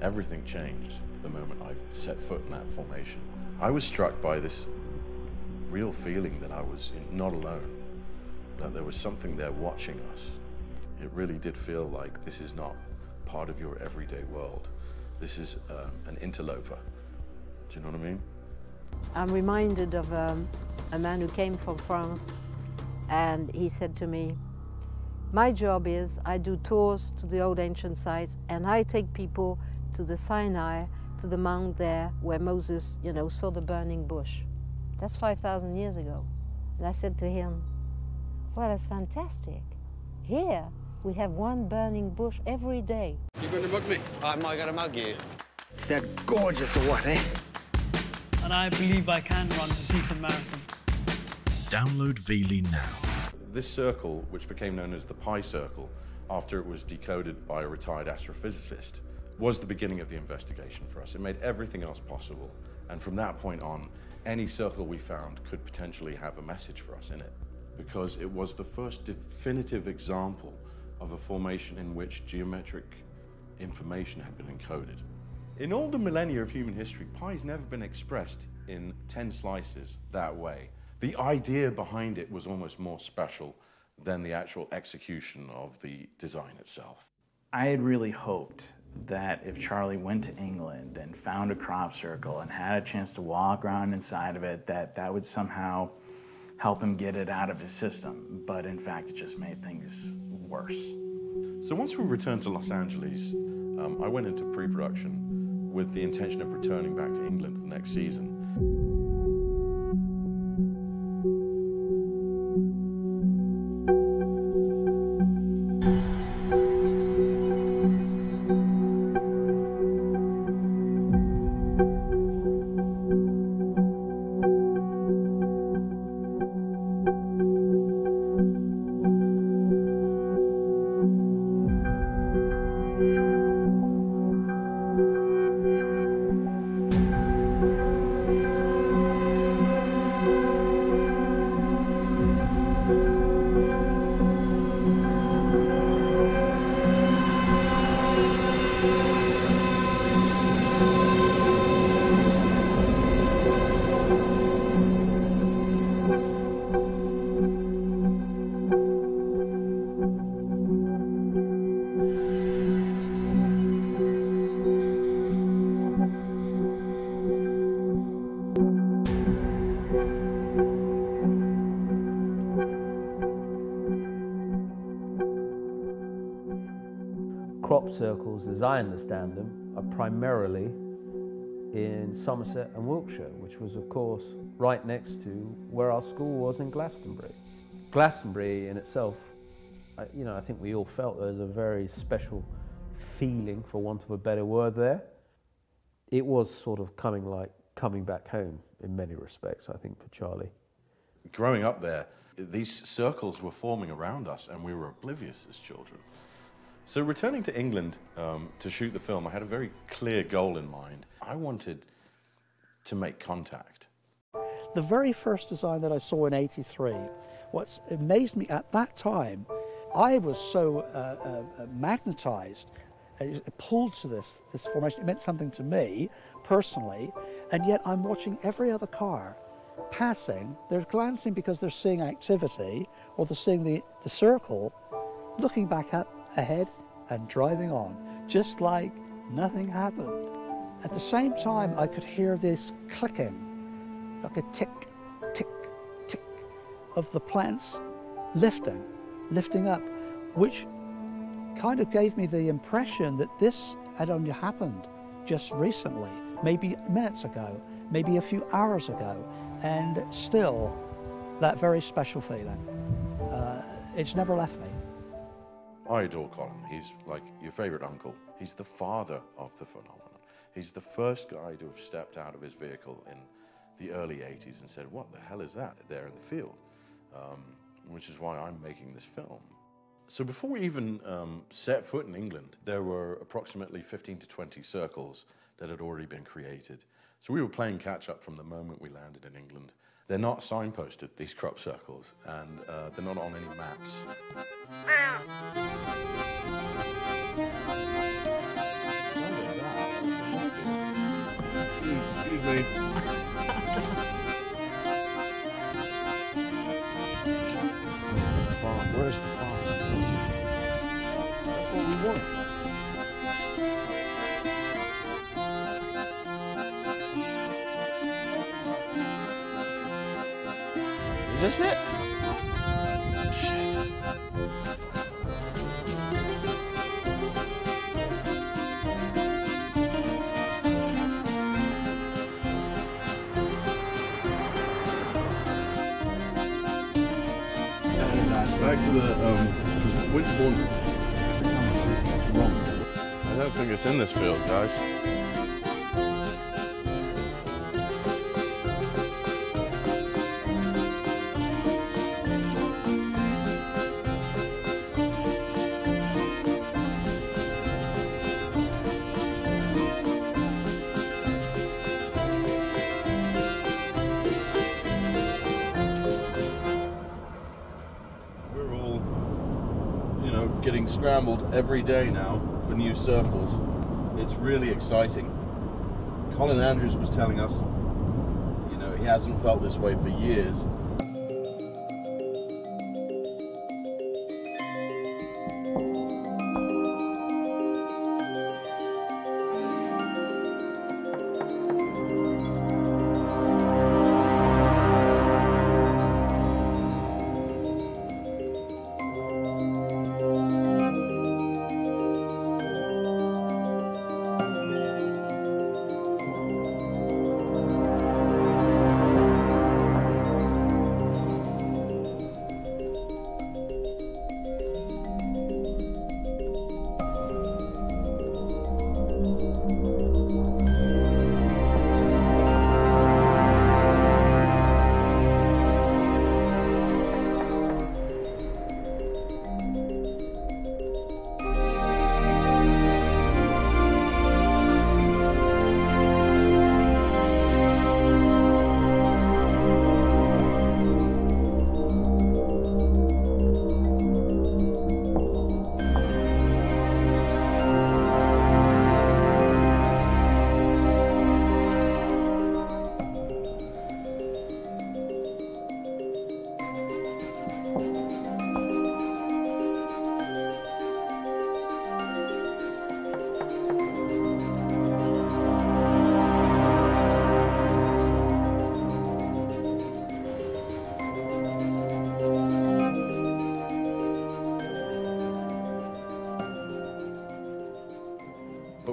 Everything changed the moment I set foot in that formation. I was struck by this real feeling that I was not alone, that there was something there watching us. It really did feel like this is not part of your everyday world. This is an interloper. Do you know what I mean? I'm reminded of a man who came from France, and he said to me, my job is I do tours to the old ancient sites, and I take people to the Sinai, to the mount there where Moses, you know, saw the burning bush. That's 5,000 years ago. And I said to him, well, that's fantastic. Here we have one burning bush every day. You're going to mug me? I'm not going to mug you. Is that gorgeous or what, eh? And I believe I can run the Beacon Marathon. Download VLE now. This circle, which became known as the Pi Circle, after it was decoded by a retired astrophysicist, was the beginning of the investigation for us. It made everything else possible. And from that point on, any circle we found could potentially have a message for us in it, because it was the first definitive example of a formation in which geometric information had been encoded. In all the millennia of human history, pi's never been expressed in 10 slices that way. The idea behind it was almost more special than the actual execution of the design itself. I had really hoped that if Charlie went to England and found a crop circle and had a chance to walk around inside of it, that would somehow help him get it out of his system. But in fact, it just made things worse. So once we returned to Los Angeles, I went into pre-production with the intention of returning back to England the next season. Crop circles, as I understand them, are primarily in Somerset and Wiltshire, which was, of course, right next to where our school was in Glastonbury. Glastonbury in itself, you know, I think we all felt there was a very special feeling, for want of a better word, there. It was sort of coming back home in many respects, I think, for Charlie. Growing up there, these circles were forming around us, and we were oblivious as children. So returning to England to shoot the film, I had a very clear goal in mind. I wanted to make contact. The very first design that I saw in '83, what amazed me at that time, I was so magnetized, pulled to this formation. It meant something to me personally, and yet I'm watching every other car passing. They're glancing because they're seeing activity, or they're seeing the circle, looking back up ahead and driving on, just like nothing happened. At the same time, I could hear this clicking, like a tick, tick, tick of the plants lifting up, which kind of gave me the impression that this had only happened just recently, maybe minutes ago, maybe a few hours ago, and still that very special feeling. It's never left me. I adore Colin. He's like your favorite uncle. He's the father of the phenomenon. He's the first guy to have stepped out of his vehicle in the early 80s and said, what the hell is that there in the field? Which is why I'm making this film. So before we even set foot in England, there were approximately 15 to 20 circles that had already been created. So we were playing catch up from the moment we landed in England. They're not signposted, these crop circles, and they're not on any maps. Absolutely. Where's the farm? That's what we want. Is this it? Back to the Winterbourne. I don't think it's in this field, guys. Getting scrambled every day now for new circles. It's really exciting. Colin Andrews was telling us, you know, he hasn't felt this way for years.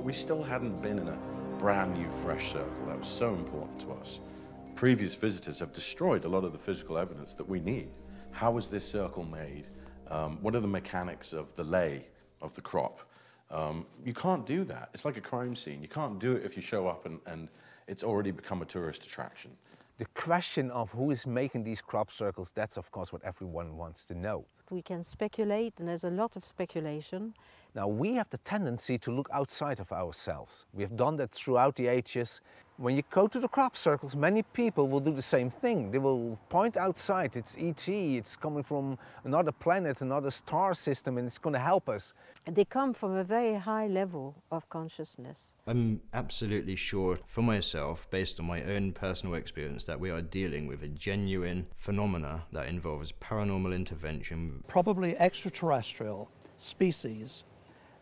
We still hadn't been in a brand new fresh circle. That was so important to us. Previous visitors have destroyed a lot of the physical evidence that we need. How was this circle made? What are the mechanics of the lay of the crop? You can't do that. It's like a crime scene. You can't do it if you show up and it's already become a tourist attraction. The question of who is making these crop circles, that's of course what everyone wants to know. We can speculate, and there's a lot of speculation. Now, we have the tendency to look outside of ourselves. We have done that throughout the ages. When you go to the crop circles, many people will do the same thing. They will point outside. It's ET, it's coming from another planet, another star system, and it's going to help us. They come from a very high level of consciousness. I'm absolutely sure for myself, based on my own personal experience, that we are dealing with a genuine phenomena that involves paranormal intervention. Probably extraterrestrial species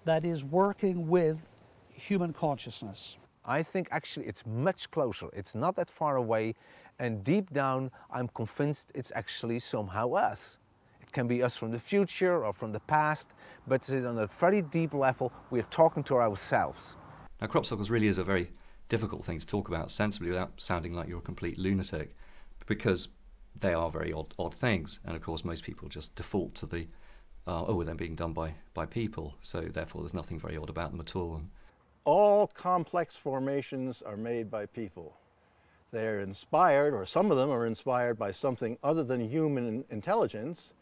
that is working with human consciousness. I think actually it's much closer. It's not that far away, and deep down I'm convinced it's actually somehow us. It can be us from the future or from the past, but on a very deep level we're talking to ourselves. Now, crop circles really is a very difficult thing to talk about sensibly without sounding like you're a complete lunatic, because they are very odd things, and of course most people just default to the oh, they're being done by people, so therefore there's nothing very odd about them at all. All complex formations are made by people. They're inspired, or some of them are inspired by something other than human intelligence,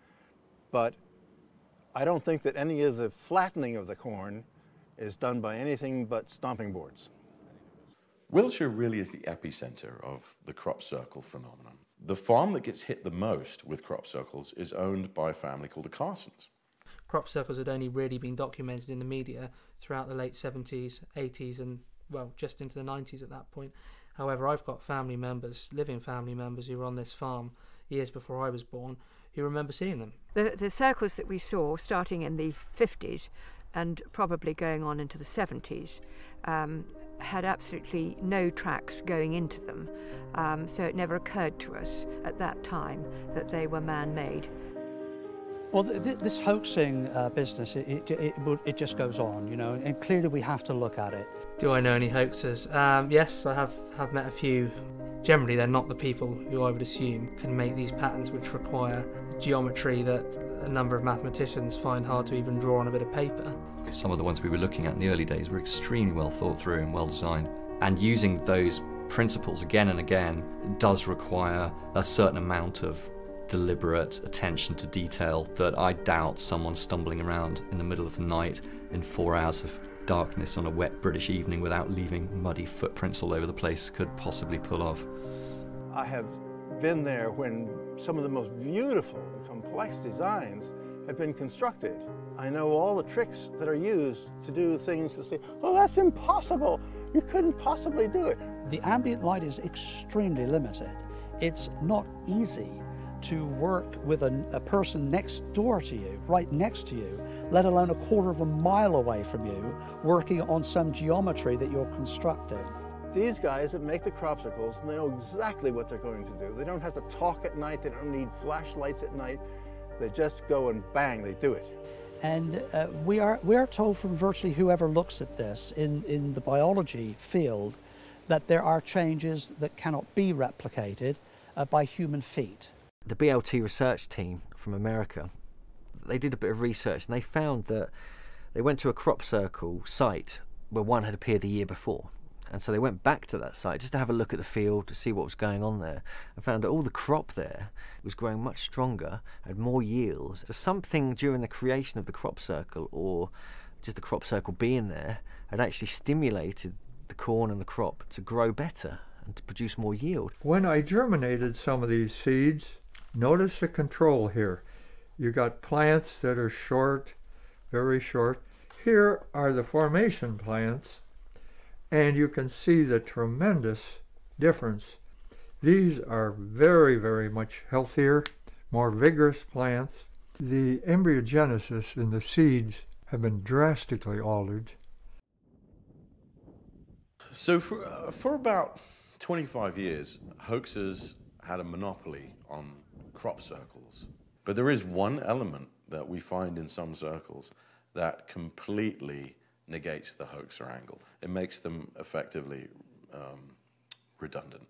but I don't think that any of the flattening of the corn is done by anything but stomping boards. Wiltshire really is the epicenter of the crop circle phenomenon. The farm that gets hit the most with crop circles is owned by a family called the Carsons. Crop circles had only really been documented in the media throughout the late 70s, 80s, and well, just into the 90s at that point. However, I've got family members, living family members, who were on this farm years before I was born, who remember seeing them. The circles that we saw, starting in the 50s and probably going on into the 70s, had absolutely no tracks going into them, so it never occurred to us at that time that they were man-made. Well, this hoaxing business, it just goes on, you know, and clearly we have to look at it. Do I know any hoaxers? Yes, I have met a few. Generally, they're not the people who I would assume can make these patterns, which require geometry that a number of mathematicians find hard to even draw on a bit of paper. Some of the ones we were looking at in the early days were extremely well thought through and well designed, and using those principles again and again does require a certain amount of deliberate attention to detail that I doubt someone stumbling around in the middle of the night in 4 hours of darkness on a wet British evening without leaving muddy footprints all over the place could possibly pull off. I have been there when some of the most beautiful and complex designs have been constructed. I know all the tricks that are used to do things that say, well, that's impossible, you couldn't possibly do it. The ambient light is extremely limited. It's not easy to work with a person next door to you, right next to you, let alone a quarter of a mile away from you, working on some geometry that you're constructing. These guys that make the crop circles know exactly what they're going to do. They don't have to talk at night, they don't need flashlights at night, they just go and bang, they do it. And we are told from virtually whoever looks at this in the biology field that there are changes that cannot be replicated by human feet. The BLT research team from America, they did a bit of research and they found that they went to a crop circle site where one had appeared the year before. And so they went back to that site just to have a look at the field to see what was going on there, and found that all the crop there was growing much stronger, had more yield. So something during the creation of the crop circle, or just the crop circle being there, had actually stimulated the corn and the crop to grow better and to produce more yield. When I germinated some of these seeds, notice the control here. You got plants that are short, very short. Here are the formation plants, and you can see the tremendous difference. These are very, very much healthier, more vigorous plants. The embryogenesis in the seeds have been drastically altered. So for about 25 years, hoaxers had a monopoly on crop circles. But there is one element that we find in some circles that completely negates the hoaxer angle. It makes them effectively redundant.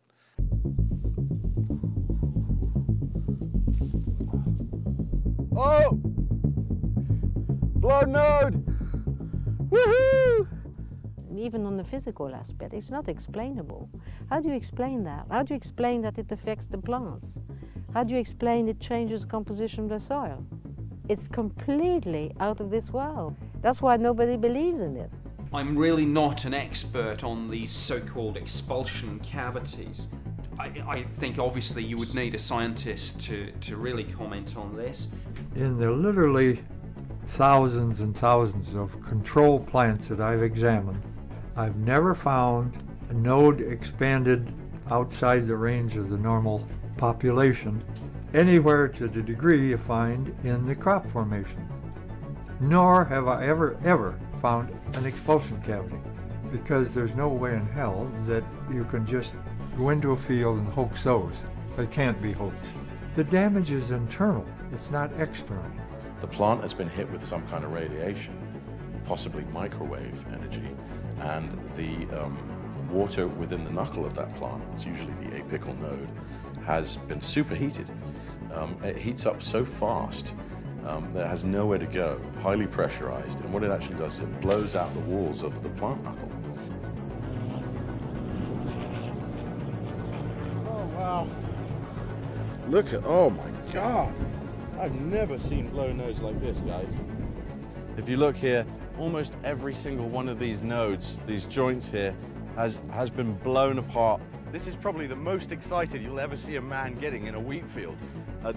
Oh! Blown node! Woohoo! Even on the physical aspect, it's not explainable. How do you explain that? How do you explain that it affects the plants? How do you explain it changes composition of the soil? It's completely out of this world. That's why nobody believes in it. I'm really not an expert on these so-called expulsion cavities. I think obviously you would need a scientist to really comment on this. In the literally thousands and thousands of control plants that I've examined, I've never found a node expanded outside the range of the normal population anywhere to the degree you find in the crop formation. Nor have I ever found an expulsion cavity, because there's no way in hell that you can just go into a field and hoax those. They can't be hoaxed. The damage is internal, it's not external. The plant has been hit with some kind of radiation, possibly microwave energy, and the water within the knuckle of that plant, it's usually the apical node, has been superheated. It heats up so fast that it has nowhere to go, highly pressurized, and what it actually does is it blows out the walls of the plant knuckle. Oh wow. Look at, oh my God. I've never seen blown nodes like this, guys. If you look here, almost every single one of these nodes, these joints here, has been blown apart. This is probably the most excited you'll ever see a man getting in a wheat field.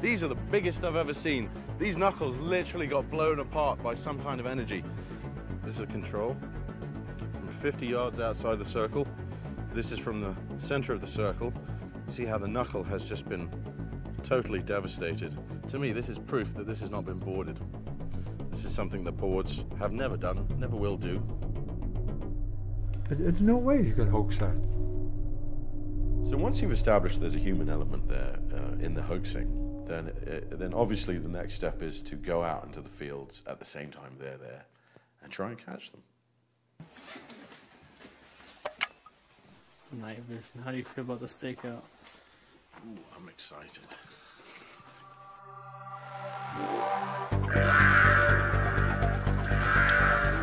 These are the biggest I've ever seen. These knuckles literally got blown apart by some kind of energy. This is a control from 50 yards outside the circle. This is from the center of the circle. See how the knuckle has just been totally devastated. To me, this is proof that this has not been boarded. This is something that boards have never done, never will do. There's no way you can hoax that. So once you've established there's a human element there in the hoaxing, then obviously the next step is to go out into the fields at the same time they're there and try and catch them. It's the night of everything. How do you feel about the stakeout? Ooh, I'm excited.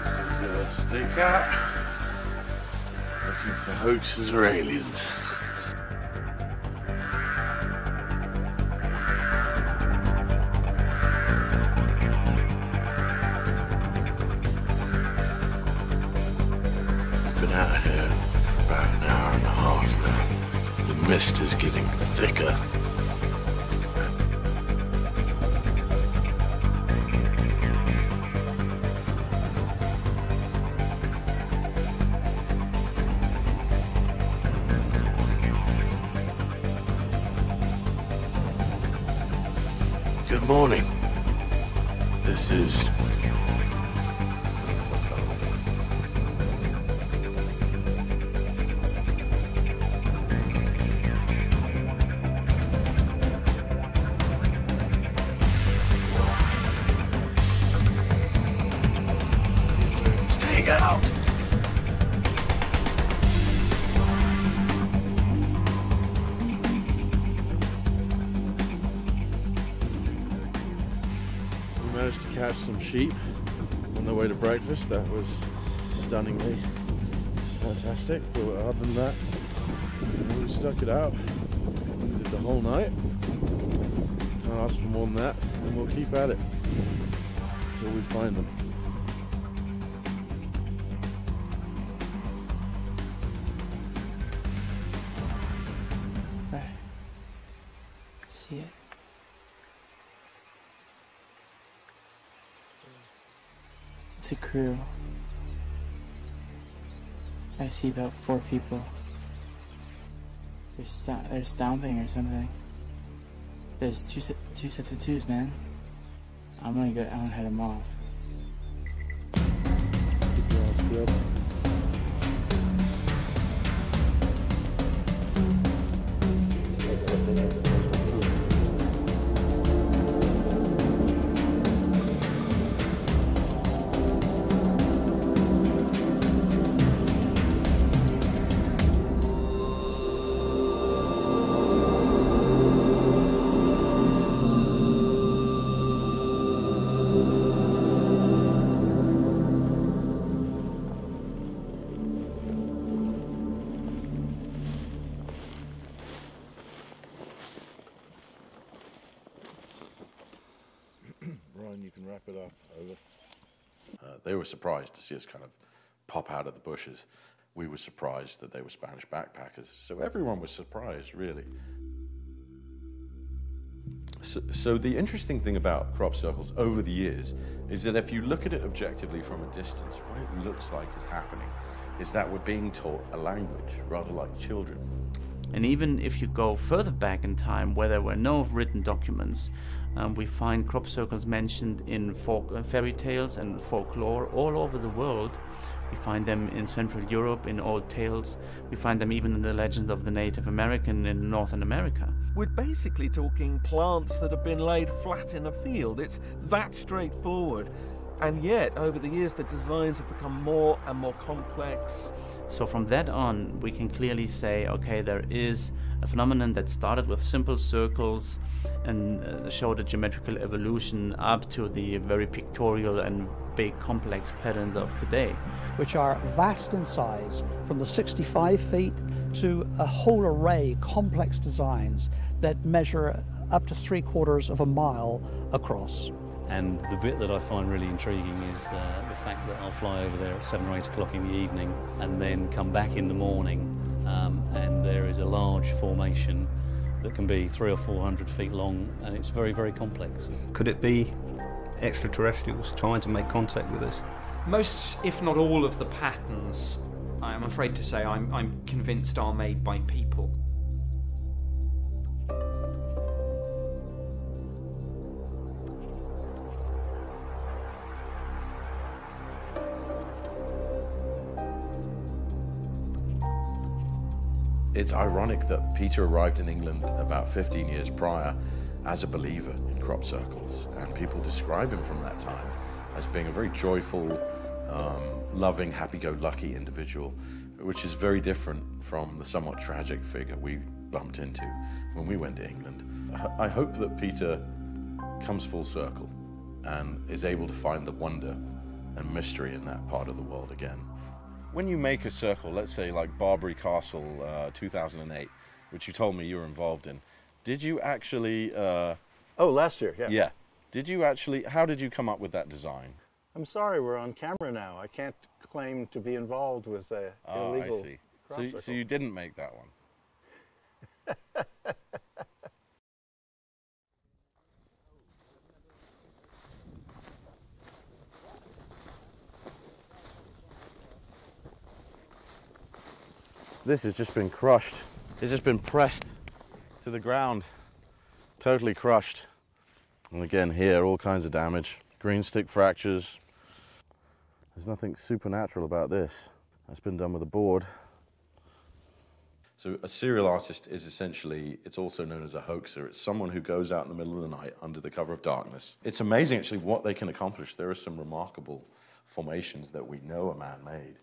This is the stakeout. Looking for hoaxes or aliens. Been out here for about an hour and a half now. The mist is getting thicker. Good morning. This is sheep on their way to breakfast. That was stunningly fantastic, but other than that, we stuck it out. We did the whole night. Can't ask for more than that, and we'll keep at it until we find them. There. See it? It's a crew. I see about 4 people. They're stomping or something. There's two sets of twos, man. I'm gonna head them off. They were surprised to see us kind of pop out of the bushes. We were surprised that they were Spanish backpackers. So everyone was surprised, really. So the interesting thing about crop circles over the years is that if you look at it objectively from a distance, what it looks like is happening is that we're being taught a language, rather like children. And even if you go further back in time, where there were no written documents, we find crop circles mentioned in fairy tales and folklore all over the world. We find them in Central Europe in old tales. We find them even in the legends of the Native American in Northern America. We're basically talking plants that have been laid flat in a field. It's that straightforward. And yet, over the years, the designs have become more and more complex. So from that on, we can clearly say, okay, there is a phenomenon that started with simple circles and showed a geometrical evolution up to the very pictorial and big complex patterns of today. Which are vast in size, from the 65 feet to a whole array of complex designs that measure up to 3/4 of a mile across. And the bit that I find really intriguing is the fact that I'll fly over there at 7 or 8 o'clock in the evening and then come back in the morning and there is a large formation that can be 300 or 400 feet long, and it's very, very complex. Could it be extraterrestrials trying to make contact with us? Most, if not all, of the patterns I'm afraid to say I'm convinced are made by people. It's ironic that Peter arrived in England about 15 years prior as a believer in crop circles, and people describe him from that time as being a very joyful, loving, happy-go-lucky individual, which is very different from the somewhat tragic figure we bumped into when we went to England. I hope that Peter comes full circle and is able to find the wonder and mystery in that part of the world again. When you make a circle, let's say like Barbury Castle 2008, which you told me you were involved in, did you actually... last year, yeah. Yeah. Did you actually... How did you come up with that design? I'm sorry, we're on camera now. I can't claim to be involved with the illegal... I see. So you didn't make that one? This has just been crushed. It's just been pressed to the ground, totally crushed. And again here, all kinds of damage. Green stick fractures. There's nothing supernatural about this. That's been done with a board. So a serial artist is essentially, it's also known as a hoaxer. It's someone who goes out in the middle of the night under the cover of darkness. It's amazing actually what they can accomplish. There are some remarkable formations that we know are man-made.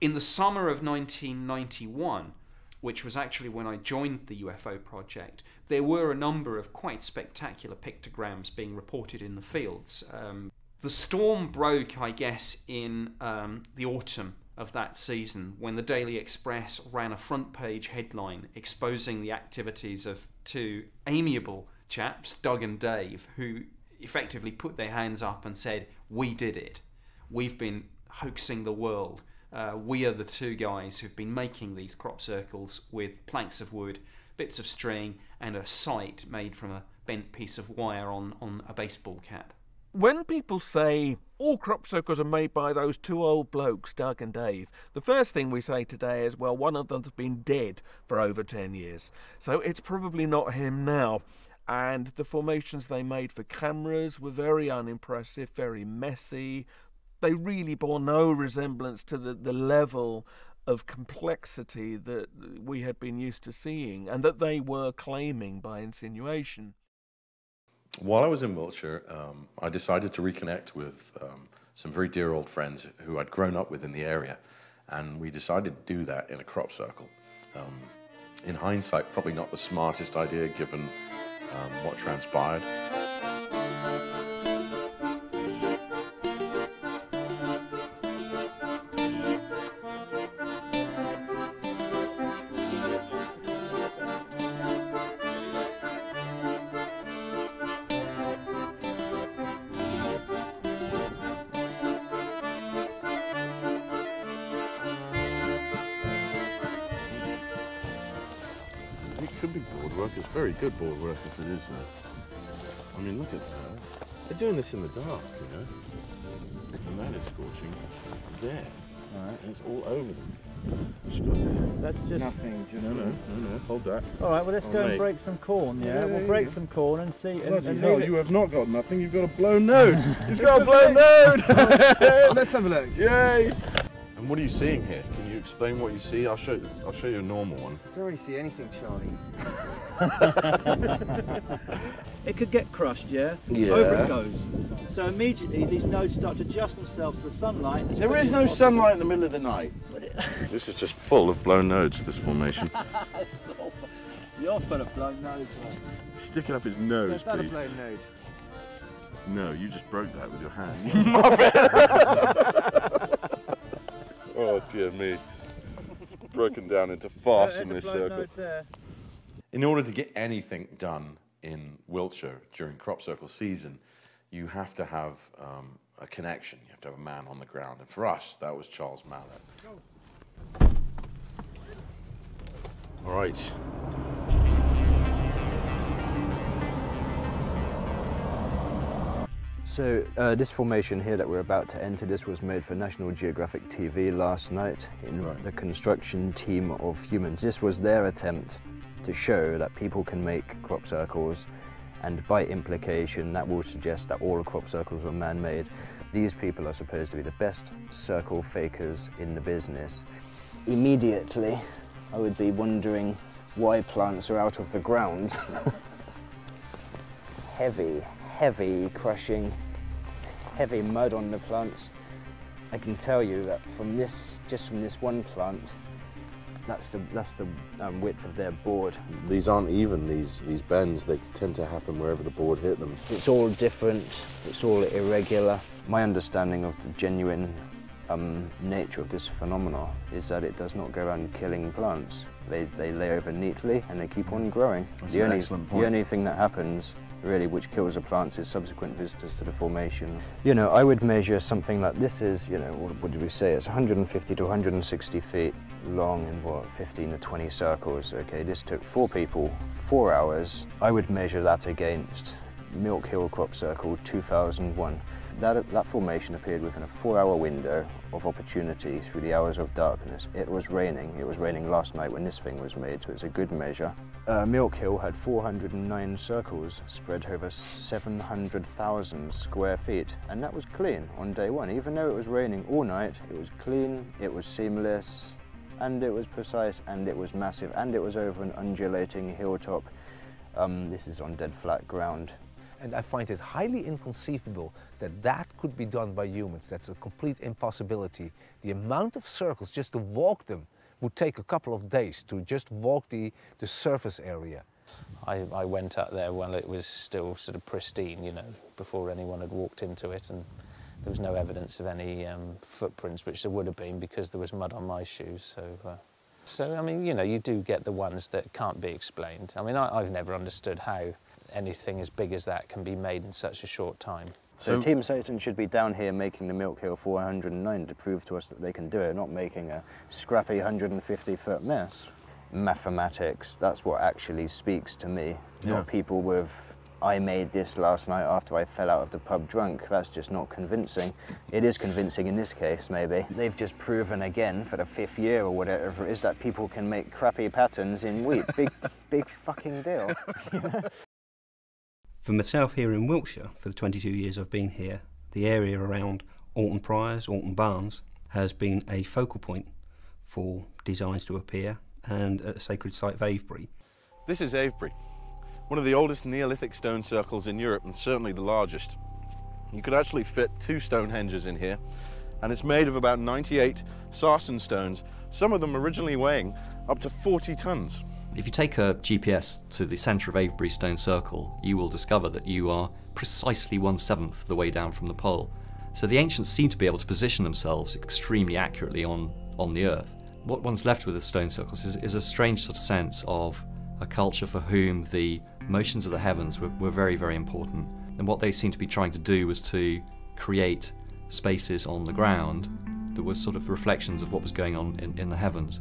In the summer of 1991, which was actually when I joined the UFO project, there were a number of quite spectacular pictograms being reported in the fields. The storm broke, I guess, in the autumn of that season, when the Daily Express ran a front page headline exposing the activities of two amiable chaps, Doug and Dave, who effectively put their hands up and said, "We did it. We've been hoaxing the world. We are the two guys who've been making these crop circles with planks of wood, bits of string, and a sight made from a bent piece of wire on a baseball cap." When people say all crop circles are made by those two old blokes, Doug and Dave, the first thing we say today is, well, one of them's been dead for over 10 years, so it's probably not him now. And the formations they made for cameras were very unimpressive, very messy. They really bore no resemblance to the level of complexity that we had been used to seeing and that they were claiming by insinuation. While I was in Wiltshire, I decided to reconnect with some very dear old friends who I'd grown up with in the area, and we decided to do that in a crop circle. In hindsight, probably not the smartest idea given what transpired. It's very good board work if it is that. I mean, look at that. They're doing this in the dark, you know. And that is scorching there. All right, and it's all over them. That's just nothing. Just no. Hold that. All right, well, let's go and break some corn. Yeah, we'll break some corn and see. No, you have not got nothing. You've got a blown node. He's got a blown node. Let's have a look. Yay! And what are you seeing here? Can you explain what you see? I'll show you a normal one. I don't really see anything, Charlie. It could get crushed, yeah? Over it goes. So immediately these nodes start to adjust themselves to the sunlight. There is no sunlight in the middle of the night. This is just full of blown nodes, this formation. You're full of blown nodes. Sticking up his nose, please. So is that a blown node? No, you just broke that with your hand. Oh dear me. Broken down into farce in this circle. In order to get anything done in Wiltshire during crop circle season, you have to have a connection. You have to have a man on the ground. And for us, that was Charles Mallet. Go. All right. So this formation here that we're about to enter, this was made for National Geographic TV last night in the construction team of humans. This was their attempt to show that people can make crop circles, and by implication that will suggest that all crop circles are man-made. These people are supposed to be the best circle fakers in the business. Immediately I would be wondering why plants are out of the ground. Heavy, heavy crushing, heavy mud on the plants. I can tell you that from this, just from this one plant, that's the width of their board. These aren't even, these bends, they tend to happen wherever the board hit them. It's all different, it's all irregular. My understanding of the genuine nature of this phenomena is that it does not go around killing plants. They lay over neatly and they keep on growing. That's an excellent point. The only thing that happens really which kills the plants is subsequent visitors to the formation. You know, I would measure something like this is, you know, what did we say, it's 150 to 160 feet long in what, 15 to 20 circles. Okay, this took 4 people, 4 hours. I would measure that against Milk Hill Crop Circle 2001. That formation appeared within a 4-hour window of opportunity through the hours of darkness. It was raining. It was raining last night when this thing was made, so it's a good measure. Milk Hill had 409 circles spread over 700,000 square feet, and that was clean on day one. Even though it was raining all night, it was clean, it was seamless, and it was precise, and it was massive, and it was over an undulating hilltop. This is on dead flat ground. And I find it highly inconceivable that that could be done by humans. That's a complete impossibility. The amount of circles, just to walk them, would take a couple of days to just walk the surface area. I went up there while it was still sort of pristine, you know, before anyone had walked into it, and there was no evidence of any footprints, which there would have been because there was mud on my shoes. So I mean, you know, you do get the ones that can't be explained. I mean, I've never understood how anything as big as that can be made in such a short time. So Team Satan should be down here making the Milk Hill 409 to prove to us that they can do it, not making a scrappy 150-foot mess. Mathematics, that's what actually speaks to me. Yeah. Not people with, I made this last night after I fell out of the pub drunk. That's just not convincing. It is convincing in this case, maybe. They've just proven again for the 5th year or whatever it is that people can make crappy patterns in wheat. Big fucking deal. For myself here in Wiltshire, for the 22 years I've been here, the area around Alton Priors, Alton Barnes, has been a focal point for designs to appear, and at the sacred site of Avebury. This is Avebury, one of the oldest Neolithic stone circles in Europe, and certainly the largest. You could actually fit 2 Stonehenges in here, and it's made of about 98 sarsen stones, some of them originally weighing up to 40 tons. If you take a GPS to the centre of Avebury Stone Circle, you will discover that you are precisely 1/7 of the way down from the pole. So the ancients seem to be able to position themselves extremely accurately on the earth. What one's left with the stone circles is a strange sort of sense of a culture for whom the motions of the heavens were very, very important. And what they seem to be trying to do was to create spaces on the ground that were sort of reflections of what was going on in the heavens.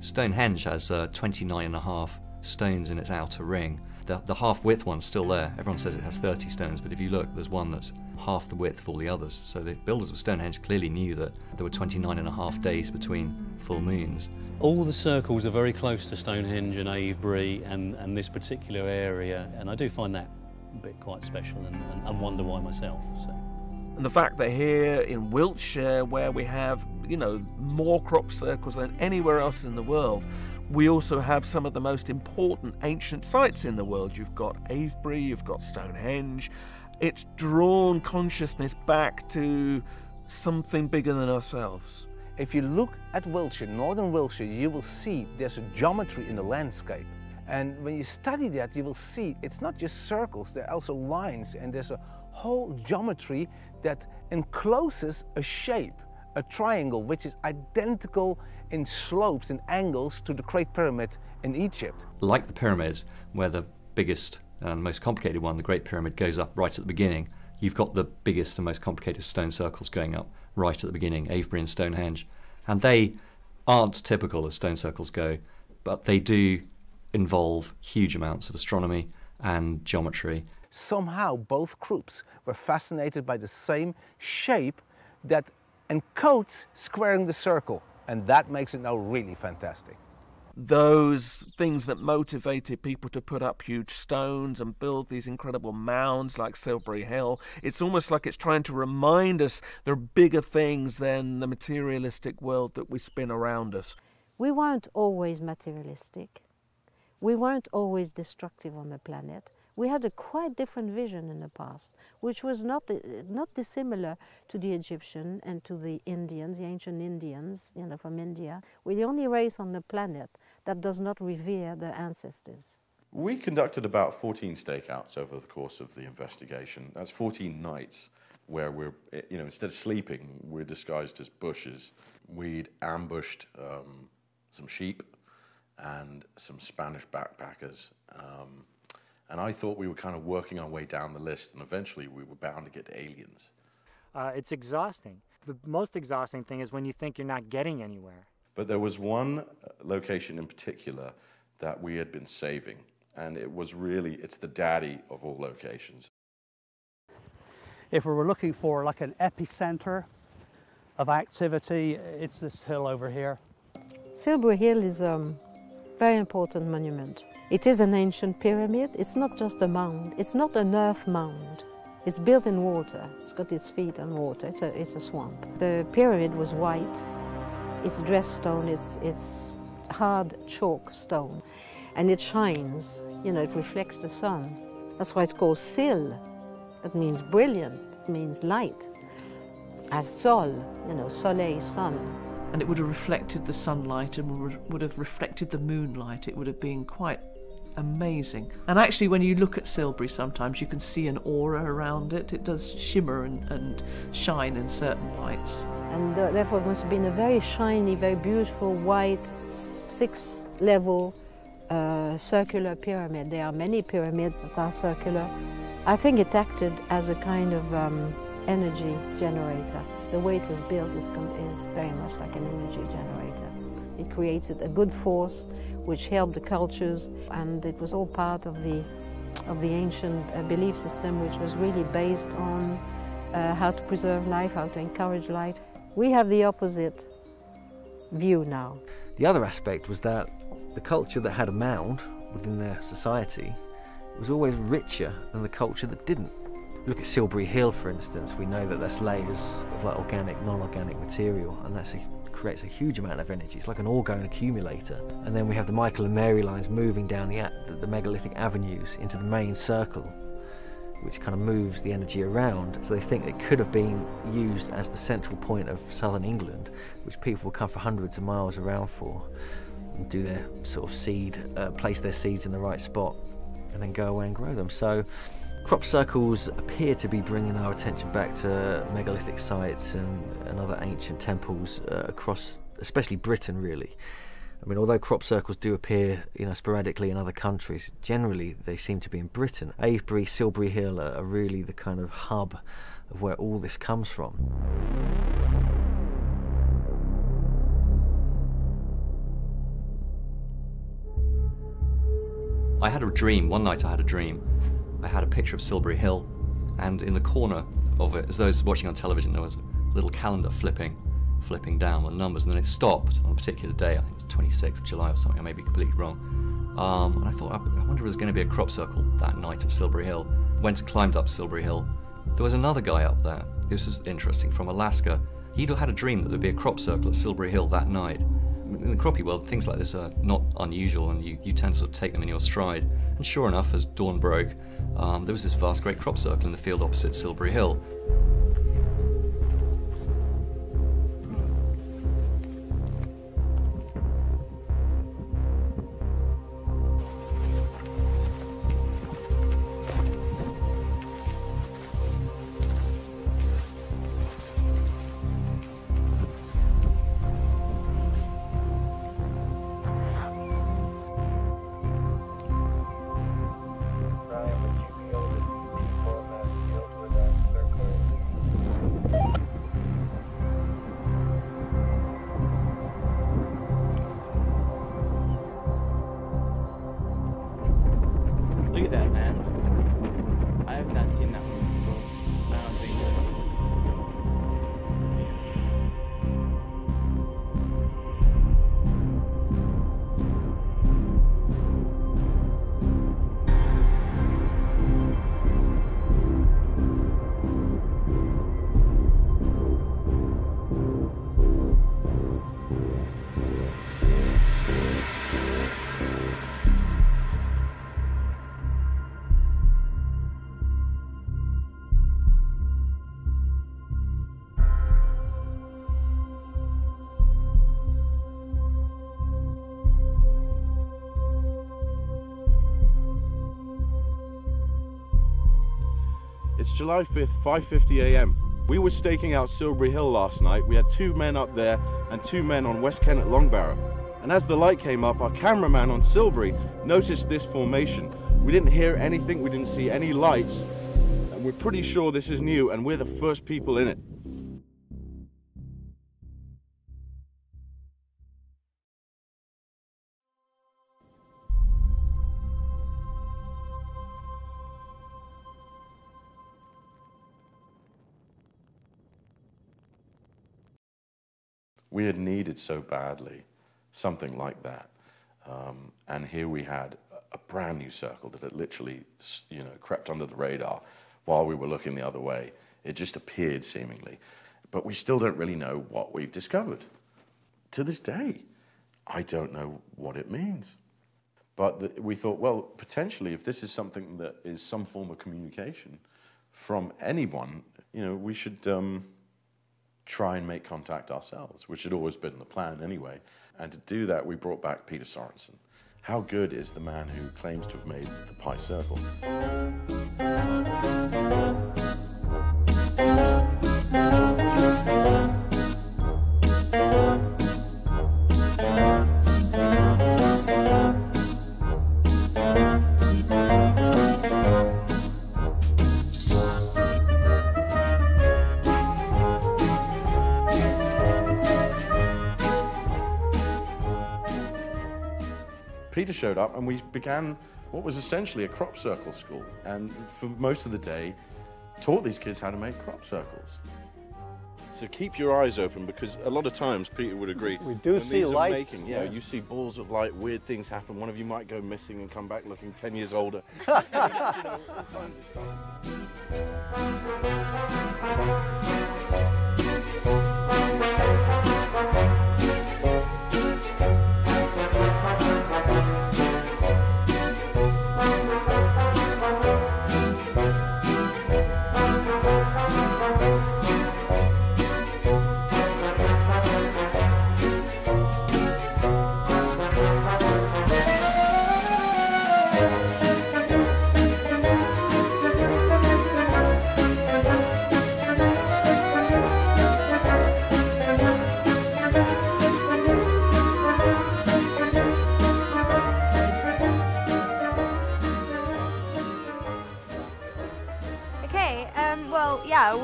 Stonehenge has 29.5 stones in its outer ring. The half-width one's still there. Everyone says it has 30 stones, but if you look, there's one that's half the width of all the others. So the builders of Stonehenge clearly knew that there were 29.5 days between full moons. All the circles are very close to Stonehenge and Avebury and this particular area, and I do find that a bit quite special and wonder why myself. So. And the fact that here in Wiltshire, where we have, you know, more crop circles than anywhere else in the world, we also have some of the most important ancient sites in the world. You've got Avebury, you've got Stonehenge. It's drawn consciousness back to something bigger than ourselves. If you look at Wiltshire, northern Wiltshire, you will see there's a geometry in the landscape. And when you study that, you will see it's not just circles, there are also lines, and there's a whole geometry that encloses a shape, a triangle, which is identical in slopes and angles to the Great Pyramid in Egypt. Like the pyramids, where the biggest and most complicated one, the Great Pyramid, goes up right at the beginning, you've got the biggest and most complicated stone circles going up right at the beginning, Avebury and Stonehenge. And they aren't typical as stone circles go, but they do involve huge amounts of astronomy and geometry. Somehow both groups were fascinated by the same shape that encodes squaring the circle, and that makes it now really fantastic. Those things that motivated people to put up huge stones and build these incredible mounds like Silbury Hill, it's almost like it's trying to remind us there are bigger things than the materialistic world that we spin around us. We weren't always materialistic. We weren't always destructive on the planet. We had a quite different vision in the past, which was not dissimilar to the Egyptian and to the Indians, the ancient Indians, you know, from India. We're the only race on the planet that does not revere their ancestors. We conducted about 14 stakeouts over the course of the investigation. That's 14 nights where we're, you know, instead of sleeping, we're disguised as bushes. We'd ambushed some sheep and some Spanish backpackers. And I thought we were kind of working our way down the list, and eventually we were bound to get to aliens. It's exhausting. The most exhausting thing is when you think you're not getting anywhere. But there was one location in particular that we had been saving, and it was really, it's the daddy of all locations. If we were looking for like an epicenter of activity, it's this hill over here. Silbury Hill is a very important monument. It is an ancient pyramid. It's not just a mound. It's not an earth mound. It's built in water. It's got its feet on water. It's a swamp. The pyramid was white. It's dressed stone. It's hard chalk stone. And it shines. You know, it reflects the sun. That's why it's called Sil. That means brilliant. It means light. As sol, you know, soleil, sun. And it would have reflected the sunlight and would have reflected the moonlight. It would have been quite amazing. And actually when you look at Silbury sometimes you can see an aura around it. It does shimmer and shine in certain lights. And therefore it must have been a very shiny, very beautiful, white, six-level circular pyramid. There are many pyramids that are circular. I think it acted as a kind of energy generator. The way it was built is very much like an energy generator. It created a good force which helped the cultures, and it was all part of the ancient belief system, which was really based on how to preserve life, how to encourage life. We have the opposite view now. The other aspect was that the culture that had a mound within their society was always richer than the culture that didn't. Look at Silbury Hill, for instance. We know that that's layers of like organic, non-organic material, and that creates a huge amount of energy. It's like an orgone accumulator. And then we have the Michael and Mary lines moving down the megalithic avenues into the main circle, which kind of moves the energy around. So they think it could have been used as the central point of southern England, which people will come for hundreds of miles around for, and do their sort of place their seeds in the right spot, and then go away and grow them. So crop circles appear to be bringing our attention back to megalithic sites and other ancient temples across, especially Britain, really. I mean, although crop circles do appear, you know, sporadically in other countries, generally they seem to be in Britain. Avebury, Silbury Hill are really the kind of hub of where all this comes from. I had a dream, one night I had a dream. I had a picture of Silbury Hill, and in the corner of it, as those watching on television, there was a little calendar flipping down with numbers, and then it stopped on a particular day. I think it was 26th of July or something, I may be completely wrong. And I thought, I wonder if there's going to be a crop circle that night at Silbury Hill. Went and climbed up Silbury Hill. There was another guy up there, this was interesting, from Alaska. He'd had a dream that there'd be a crop circle at Silbury Hill that night. In the croppy world, things like this are not unusual, and you tend to sort of take them in your stride. And sure enough, as dawn broke, there was this vast great crop circle in the field opposite Silbury Hill. It's July 5th, 5:50 a.m. We were staking out Silbury Hill last night. We had 2 men up there and 2 men on West Kennet Longbarrow. And as the light came up, our cameraman on Silbury noticed this formation. We didn't hear anything, we didn't see any lights, and we're pretty sure this is new and we're the first people in it. We had needed so badly something like that, and here we had a brand new circle that had literally, you know, crept under the radar while we were looking the other way. It just appeared seemingly, but we still don't really know what we've discovered. To this day, I don't know what it means. But we thought, well, potentially, if this is something that is some form of communication from anyone, you know, we should try and make contact ourselves, which had always been the plan anyway. And to do that, we brought back Peter Sorensen. How good is the man who claims to have made the Pi Circle? Peter showed up and we began what was essentially a crop circle school, and for most of the day taught these kids how to make crop circles. So keep your eyes open, because a lot of times Peter would agree. We do see lights. Making, yeah, you see balls of light, weird things happen. One of you might go missing and come back looking 10 years older.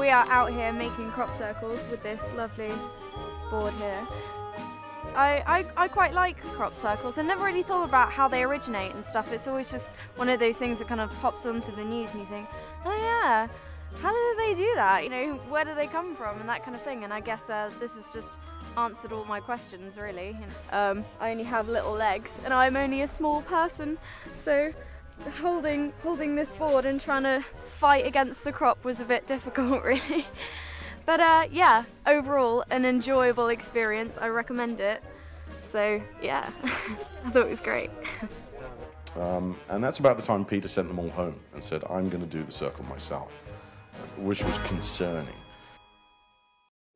We are out here making crop circles with this lovely board here. I quite like crop circles. I never really thought about how they originate and stuff. It's always just one of those things that kind of pops onto the news and you think, oh yeah, how did they do that? You know, where do they come from and that kind of thing. And I guess this has just answered all my questions, really. I only have little legs and I'm only a small person, so holding this board and trying to fight against the crop was a bit difficult, really. But yeah, overall an enjoyable experience. I recommend it. So yeah, I thought it was great. And that's about the time Peter sent them all home and said, I'm going to do the circle myself, which was concerning.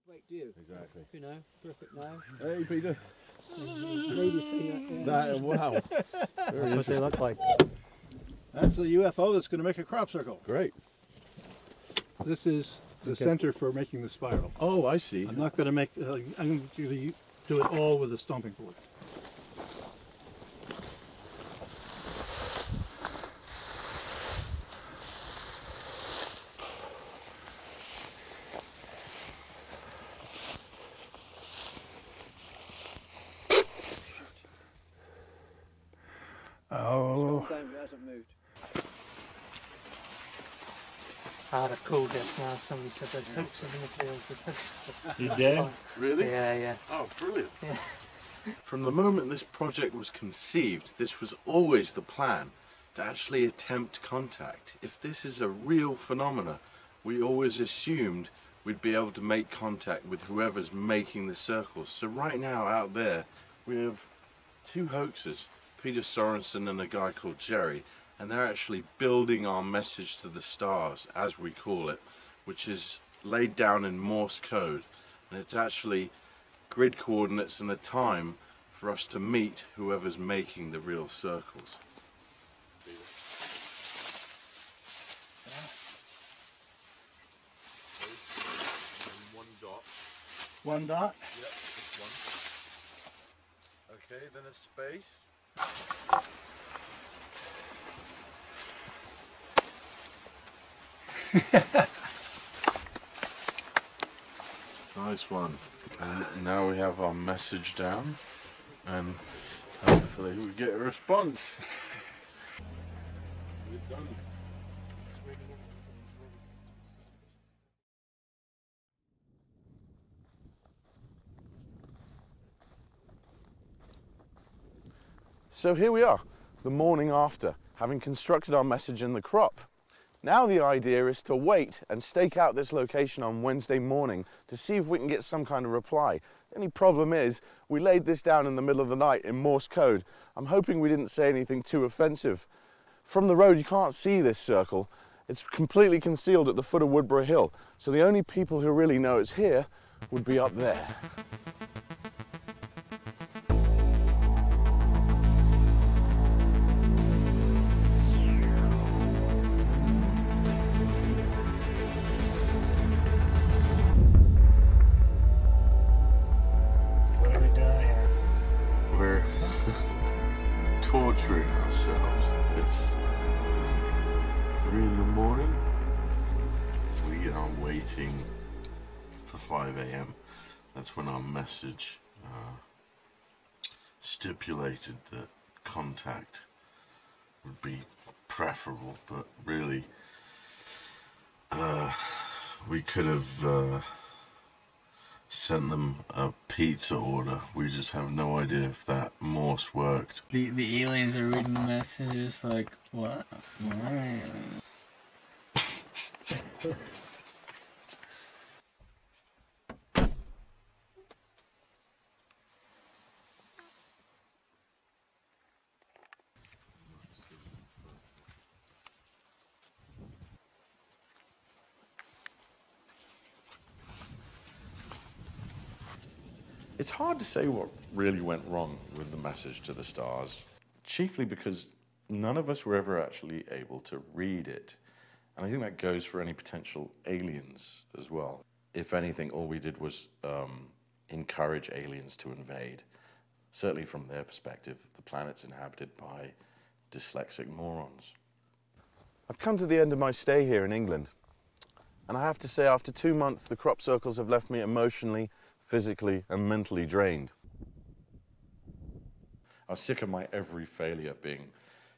Wait, do you? Exactly. You know, perfect now. Hey, Peter. That, wow. That's what they look like. That's a UFO that's going to make a crop circle. Great. This is the center for making the spiral. Oh, I see. I'm not going to make, I'm going to do it all with a stomping board. Oh. Sometimes it hasn't moved. Hard to cool this now. Somebody said there's hooks in the field. You did? Really? Yeah, yeah. Oh, brilliant. Yeah. From the moment this project was conceived, this was always the plan, to actually attempt contact. If this is a real phenomena, we always assumed we'd be able to make contact with whoever's making the circles. So right now out there, we have 2 hoaxers, Peter Sorensen and a guy called Jerry, and they're actually building our message to the stars, as we call it, which is laid down in Morse code. And it's actually grid coordinates and a time for us to meet whoever's making the real circles. one dot. Yep, just one. Okay, then a space. Nice one. And now we have our message down, and hopefully we get a response. We're done. So here we are, the morning after, having constructed our message in the crop. Now the idea is to wait and stake out this location on Wednesday morning to see if we can get some kind of reply. The only problem is, we laid this down in the middle of the night in Morse code. I'm hoping we didn't say anything too offensive. From the road you can't see this circle. It's completely concealed at the foot of Woodborough Hill, so the only people who really know it's here would be up there. That's when our message stipulated that contact would be preferable, but really we could have sent them a pizza order. We just have no idea if that Morse worked. The aliens are reading the messages like, what? Why? It's hard to say what really went wrong with the message to the stars, chiefly because none of us were ever actually able to read it. And I think that goes for any potential aliens as well. If anything, all we did was encourage aliens to invade. Certainly from their perspective, the planet's inhabited by dyslexic morons. I've come to the end of my stay here in England. And I have to say, after 2 months, the crop circles have left me emotionally, physically and mentally drained. I was sick of my every failure being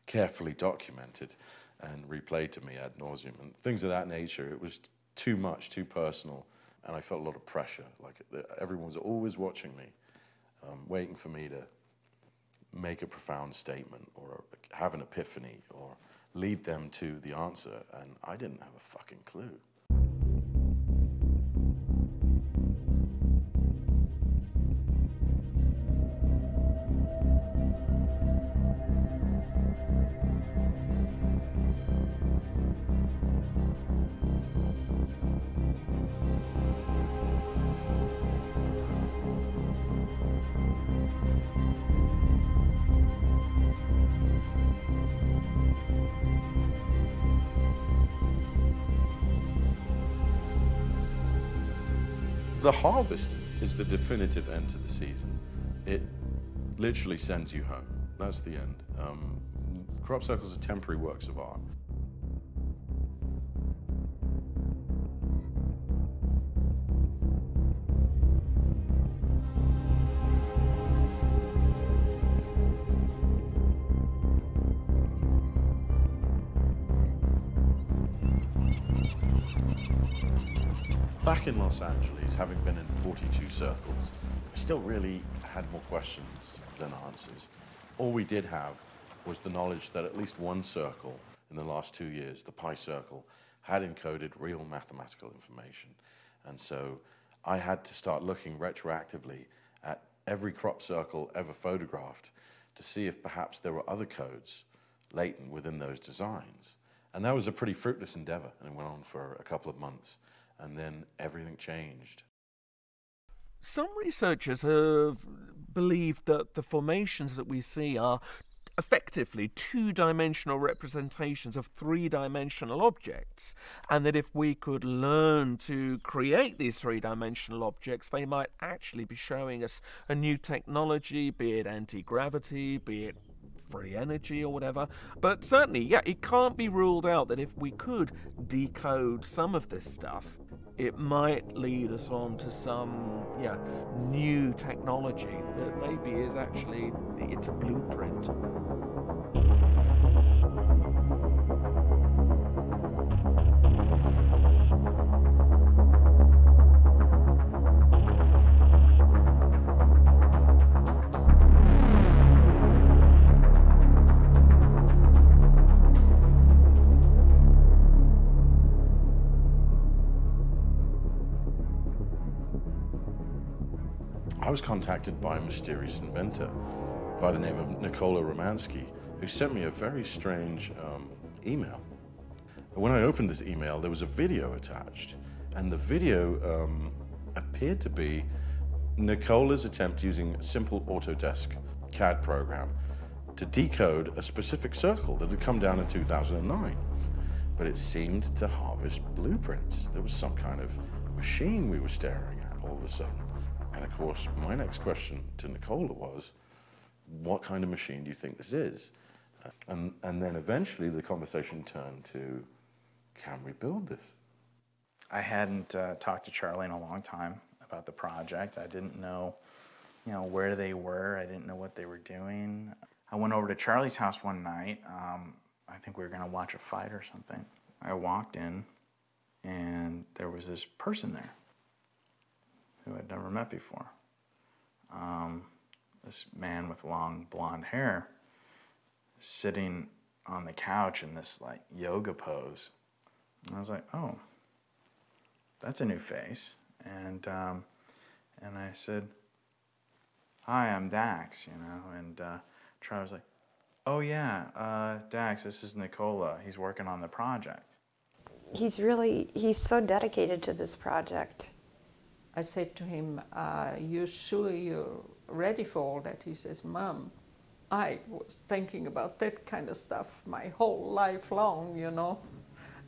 carefully documented and replayed to me ad nauseum and things of that nature. It was too much, too personal, and I felt a lot of pressure. Like everyone was always watching me, waiting for me to make a profound statement or have an epiphany or lead them to the answer, and I didn't have a fucking clue. The harvest is the definitive end to the season. It literally sends you home. That's the end. Crop circles are temporary works of art. Back in Los Angeles, having been in 42 circles, I still really had more questions than answers. All we did have was the knowledge that at least one circle in the last 2 years, the Pi Circle, had encoded real mathematical information. And so I had to start looking retroactively at every crop circle ever photographed to see if perhaps there were other codes latent within those designs. And that was a pretty fruitless endeavor, and it went on for a couple of months. And then everything changed. Some researchers have believed that the formations that we see are effectively two-dimensional representations of three-dimensional objects, and that if we could learn to create these three-dimensional objects, they might actually be showing us a new technology, be it anti-gravity, be it free energy or whatever. But certainly, yeah, it can't be ruled out that if we could decode some of this stuff, it might lead us on to some, yeah, new technology that maybe is actually, it's a blueprint. I was contacted by a mysterious inventor by the name of Nikola Romanski, who sent me a very strange email. When I opened this email, there was a video attached, and the video appeared to be Nikola's attempt using a simple Autodesk CAD program to decode a specific circle that had come down in 2009. But it seemed to harvest blueprints. There was some kind of machine we were staring at all of a sudden. And of course, my next question to Nikola was, what kind of machine do you think this is? And then eventually the conversation turned to, can we build this? I hadn't talked to Charlie in a long time about the project. I didn't know, you know, where they were. I didn't know what they were doing. I went over to Charlie's house one night. I think we were going to watch a fight or something. I walked in, and there was this person there who I'd never met before. This man with long blonde hair sitting on the couch in this like yoga pose. And I was like, oh, that's a new face. And I said, hi, I'm Dax, you know? And Charlie was like, oh yeah, Dax, this is Nikola. He's working on the project. He's so dedicated to this project. I said to him, you sure you're ready for all that? He says, Mom, I was thinking about that kind of stuff my whole life long, you know.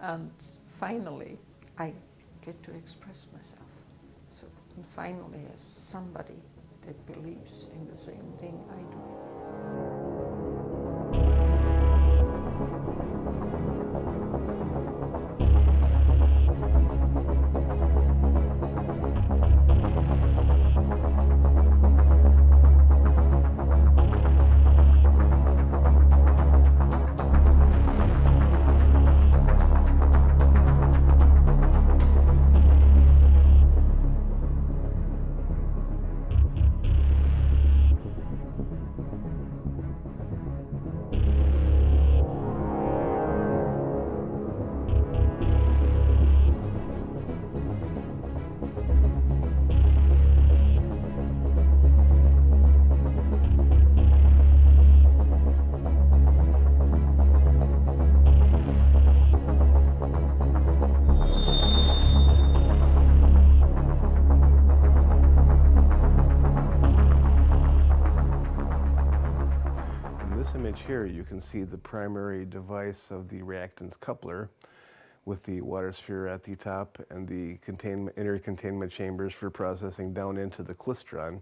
And finally, I get to express myself. So and finally, I have somebody that believes in the same thing I do. Here you can see the primary device of the reactants coupler with the water sphere at the top and the inner containment chambers for processing down into the klystron,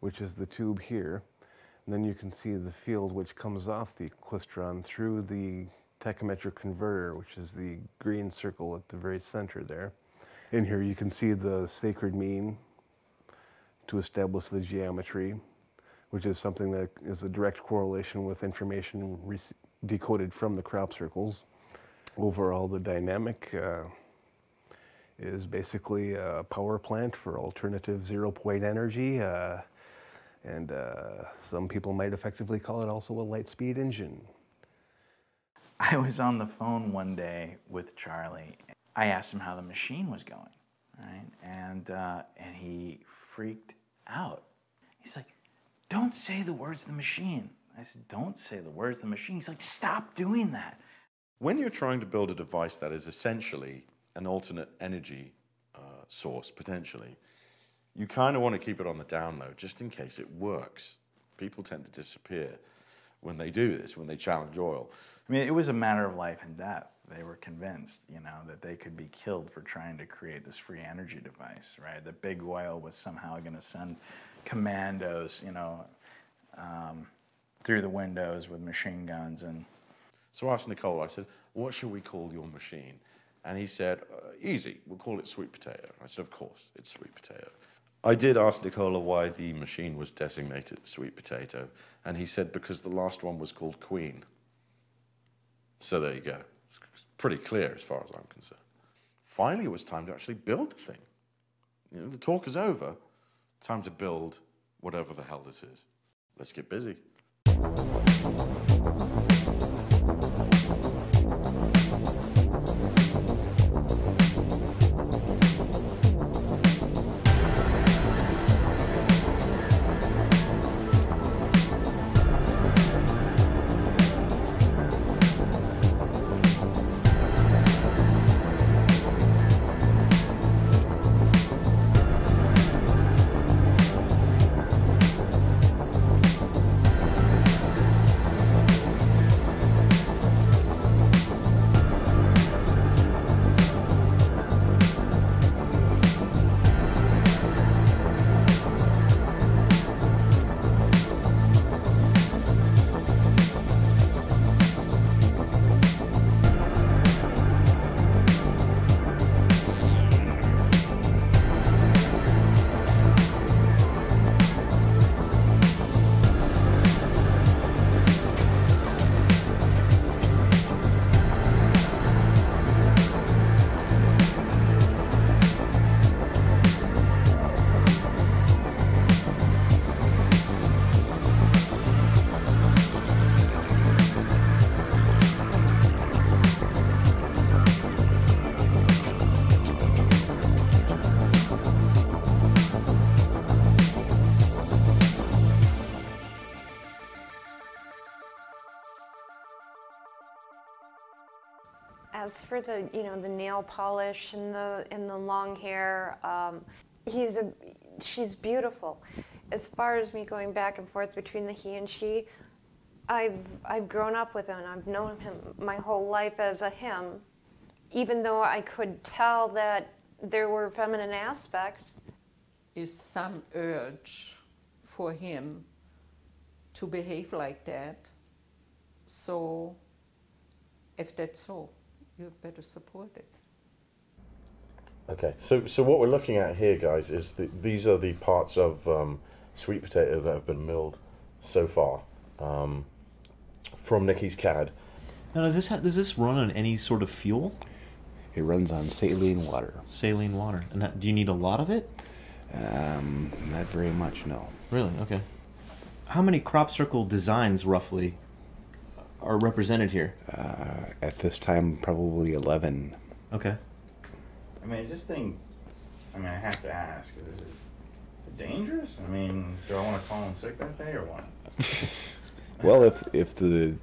which is the tube here. And then you can see the field which comes off the klystron through the tachymetric converter, which is the green circle at the very center there. In here you can see the sacred mean to establish the geometry, which is something that is a direct correlation with information decoded from the crop circles. Overall, the dynamic is basically a power plant for alternative zero-point energy, and some people might effectively call it also a light speed engine. I was on the phone one day with Charlie. I asked him how the machine was going, right? And he freaked out. He's like, don't say the words of the machine. I said, don't say the words of the machine. He's like, stop doing that. When you're trying to build a device that is essentially an alternate energy source, potentially, you kind of want to keep it on the down low, just in case it works. People tend to disappear. when they do this, when they challenge oil. I mean, it was a matter of life and death. They were convinced, you know, that they could be killed for trying to create this free energy device, right? That big oil was somehow going to send commandos, you know, through the windows with machine guns. And so I asked Nikola, I said, what should we call your machine? And he said, easy, we'll call it Sweet Potato. I said, of course, it's Sweet Potato. I did ask Nikola why the machine was designated Sweet Potato, and he said because the last one was called Queen. So there you go. It's pretty clear as far as I'm concerned. Finally, it was time to actually build the thing. You know, the talk is over. Time to build whatever the hell this is. Let's get busy. As for the, you know, the nail polish and the long hair, she's beautiful. As far as me going back and forth between the he and she, I've grown up with him. I've known him my whole life as a him, even though I could tell that there were feminine aspects. Is some urge for him to behave like that? So, if that's so, you better support it. Okay, so what we're looking at here, guys, is these are the parts of Sweet Potato that have been milled so far from Nicky's CAD. Now, does this run on any sort of fuel? It runs on saline water. Saline water. And that, do you need a lot of it? Not very much, no. Really? Okay. How many crop circle designs, roughly, are represented here? At this time, probably 11. Okay. I mean, is this thing, I mean, I have to ask, is it dangerous? I mean, do I want to call in sick that day or what? Well, if the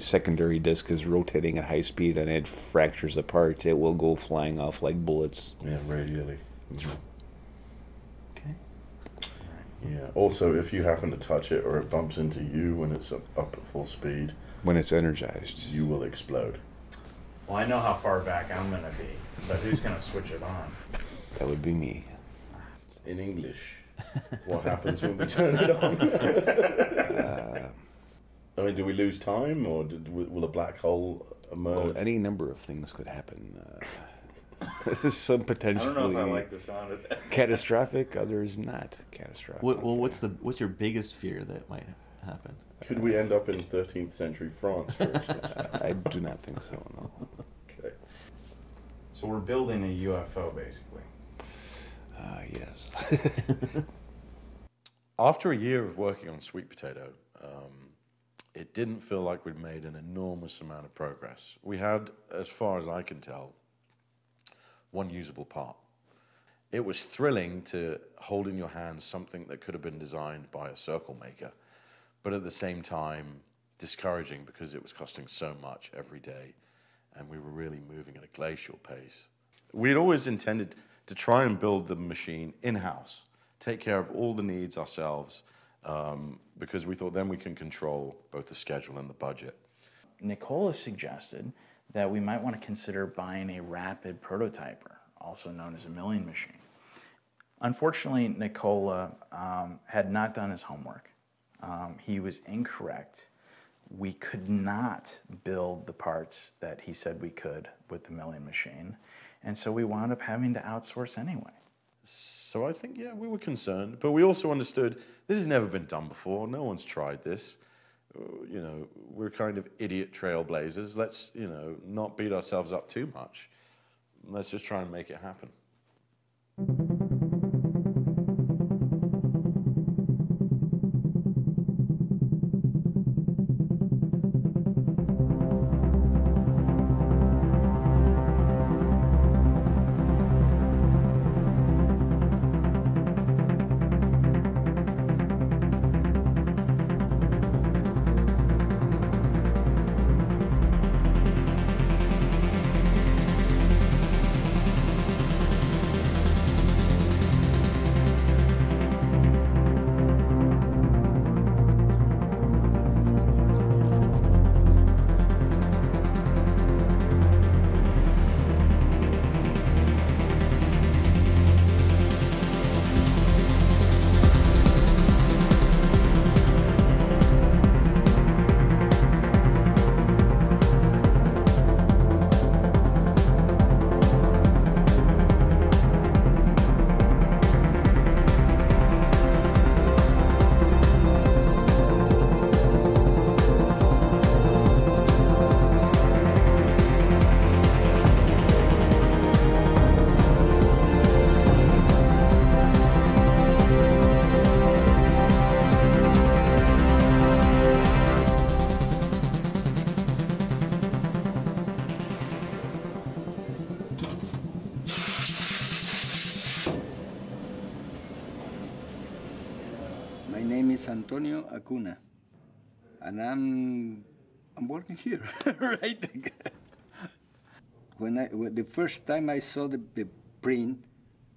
secondary disc is rotating at high speed and it fractures apart, it will go flying off like bullets. Yeah, radially. Okay. Yeah, also, if you happen to touch it or it bumps into you when it's up at full speed, when it's energized, you will explode. Well, I know how far back I'm going to be, but who's going to switch it on? That would be me. In English, what happens when we turn it on? I mean, do we lose time, or will a black hole emerge? Well, any number of things could happen. Some potentially, I don't know if I like the sound of that. Catastrophic, others not catastrophic. Well, what's your biggest fear that might happen? Could we end up in 13th century France, for instance? I do not think so, no. Okay. So we're building a UFO, basically. Yes. After a year of working on Sweet Potato, it didn't feel like we'd made an enormous amount of progress. We had, as far as I can tell, one usable part. It was thrilling to hold in your hands something that could have been designed by a circle maker, but at the same time discouraging because it was costing so much every day and we were really moving at a glacial pace. We'd always intended to try and build the machine in-house, take care of all the needs ourselves because we thought then we can control both the schedule and the budget. Nikola suggested that we might want to consider buying a rapid prototyper, also known as a milling machine. Unfortunately, Nikola had not done his homework. He was incorrect. We could not build the parts that he said we could with the milling machine, and so we wound up having to outsource anyway. So I think, yeah, we were concerned, but we also understood this has never been done before. No one's tried this. You know, we're kind of idiot trailblazers. Let's, you know, not beat ourselves up too much. Let's just try and make it happen. Antonio Acuna, and I'm working here, right? When the first time I saw the print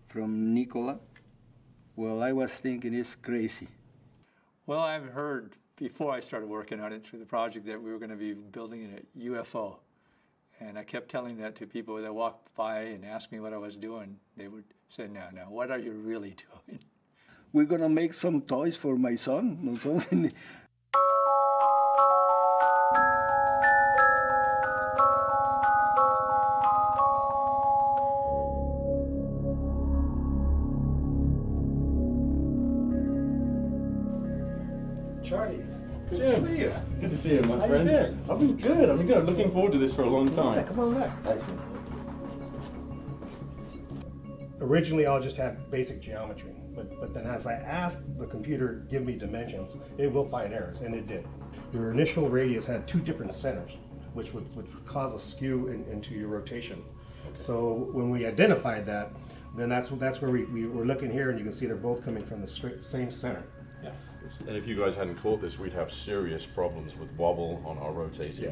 from Nikola, well, I was thinking it's crazy. Well, I've heard before I started working on it through the project that we were going to be building a UFO, and I kept telling that to people that walked by and asked me what I was doing. They would say, "No, no, what are you really doing?" We're gonna make some toys for my son or something. Charlie, good to see you. Good to see you, my friend. How you been? I've been good. I've been good. I'm looking forward to this for a long time. Come on back. Excellent. Originally, I'll just have basic geometry. But then as I asked the computer, give me dimensions, it will find errors, and it did. Your initial radius had two different centers, which would cause a skew into your rotation. Okay. So when we identified that, then that's where we were looking here, and you can see they're both coming from the same center. Yeah. And if you guys hadn't caught this, we'd have serious problems with wobble on our rotating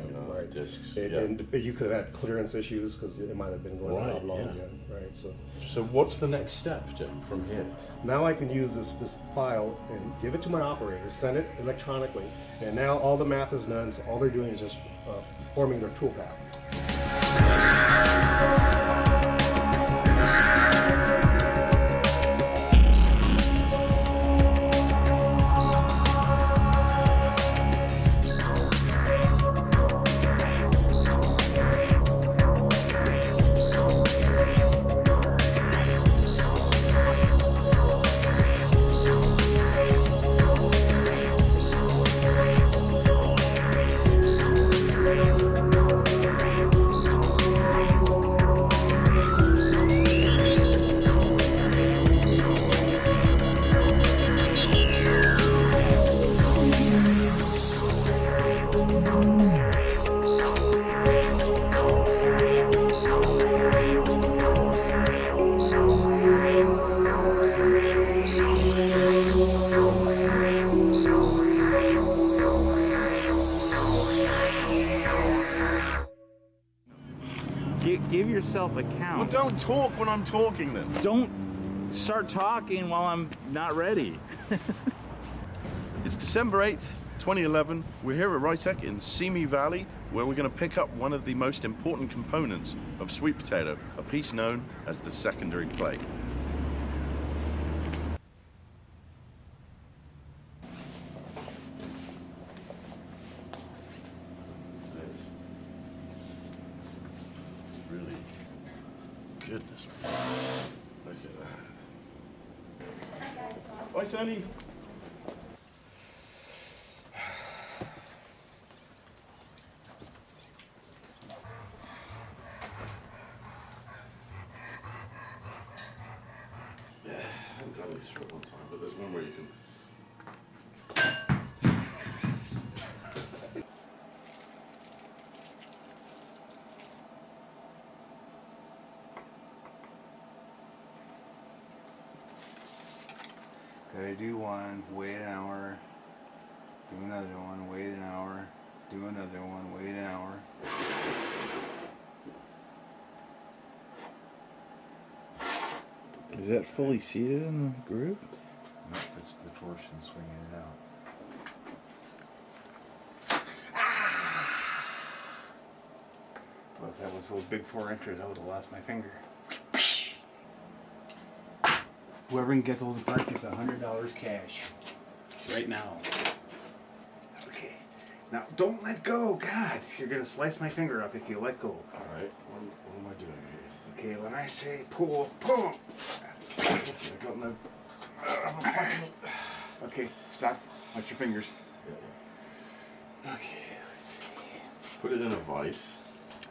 discs. And you could have had clearance issues because it might have been going oblong. Yeah. Right. So what's the next step, Jim, from here? Now I can use this file and give it to my operator, send it electronically, and now all the math is done. So all they're doing is just forming their toolpath. Account. Well, don't talk when I'm talking then. Don't start talking while I'm not ready. It's December 8th, 2011. We're here at Ritek in Simi Valley, where we're going to pick up one of the most important components of sweet potato, a piece known as the secondary plate. Goodness me. Look at that. Bye, Sandy. Yeah, I haven't done this for a long time, but there's one where you can. I do one, wait an hour, do another one, wait an hour, do another one, wait an hour. Is that fully seated in the groove? No, that's the torsion swinging it out. Ah! Well, if that was those big 4 inches, I would have lost my finger. Whoever can get those back gets $100 cash. Right now. Okay. Now, don't let go. God, you're going to slice my finger off if you let go. All right. What am I doing here? Okay, when I say pull, pull. Okay, stop. Watch your fingers. Okay, let's see. Put it in a vise.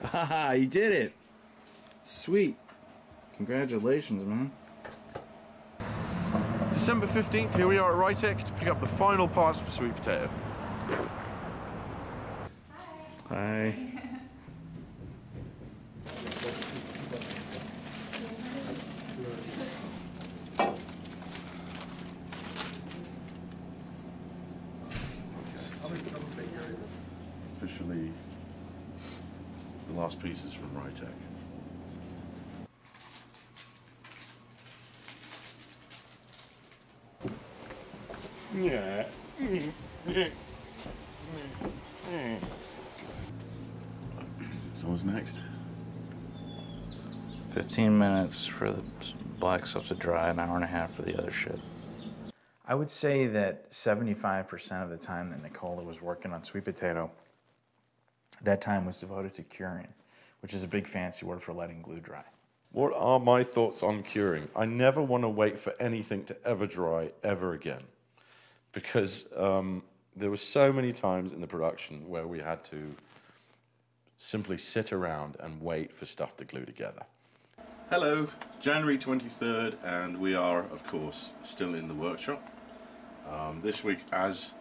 Haha, you did it. Sweet. Congratulations, man. December 15th, here we are at Ritek to pick up the final parts for sweet potato. Hi. Hi. Officially, the last piece is from Ritek. Yeah. So what's next? 15 minutes for the black stuff to dry, an hour and a half for the other shit. I would say that 75% of the time that Nikola was working on sweet potato, that time was devoted to curing, which is a big fancy word for letting glue dry. What are my thoughts on curing? I never want to wait for anything to ever dry ever again. Because there were so many times in the production where we had to simply sit around and wait for stuff to glue together. Hello, January 23rd, and we are, of course, still in the workshop. This week, as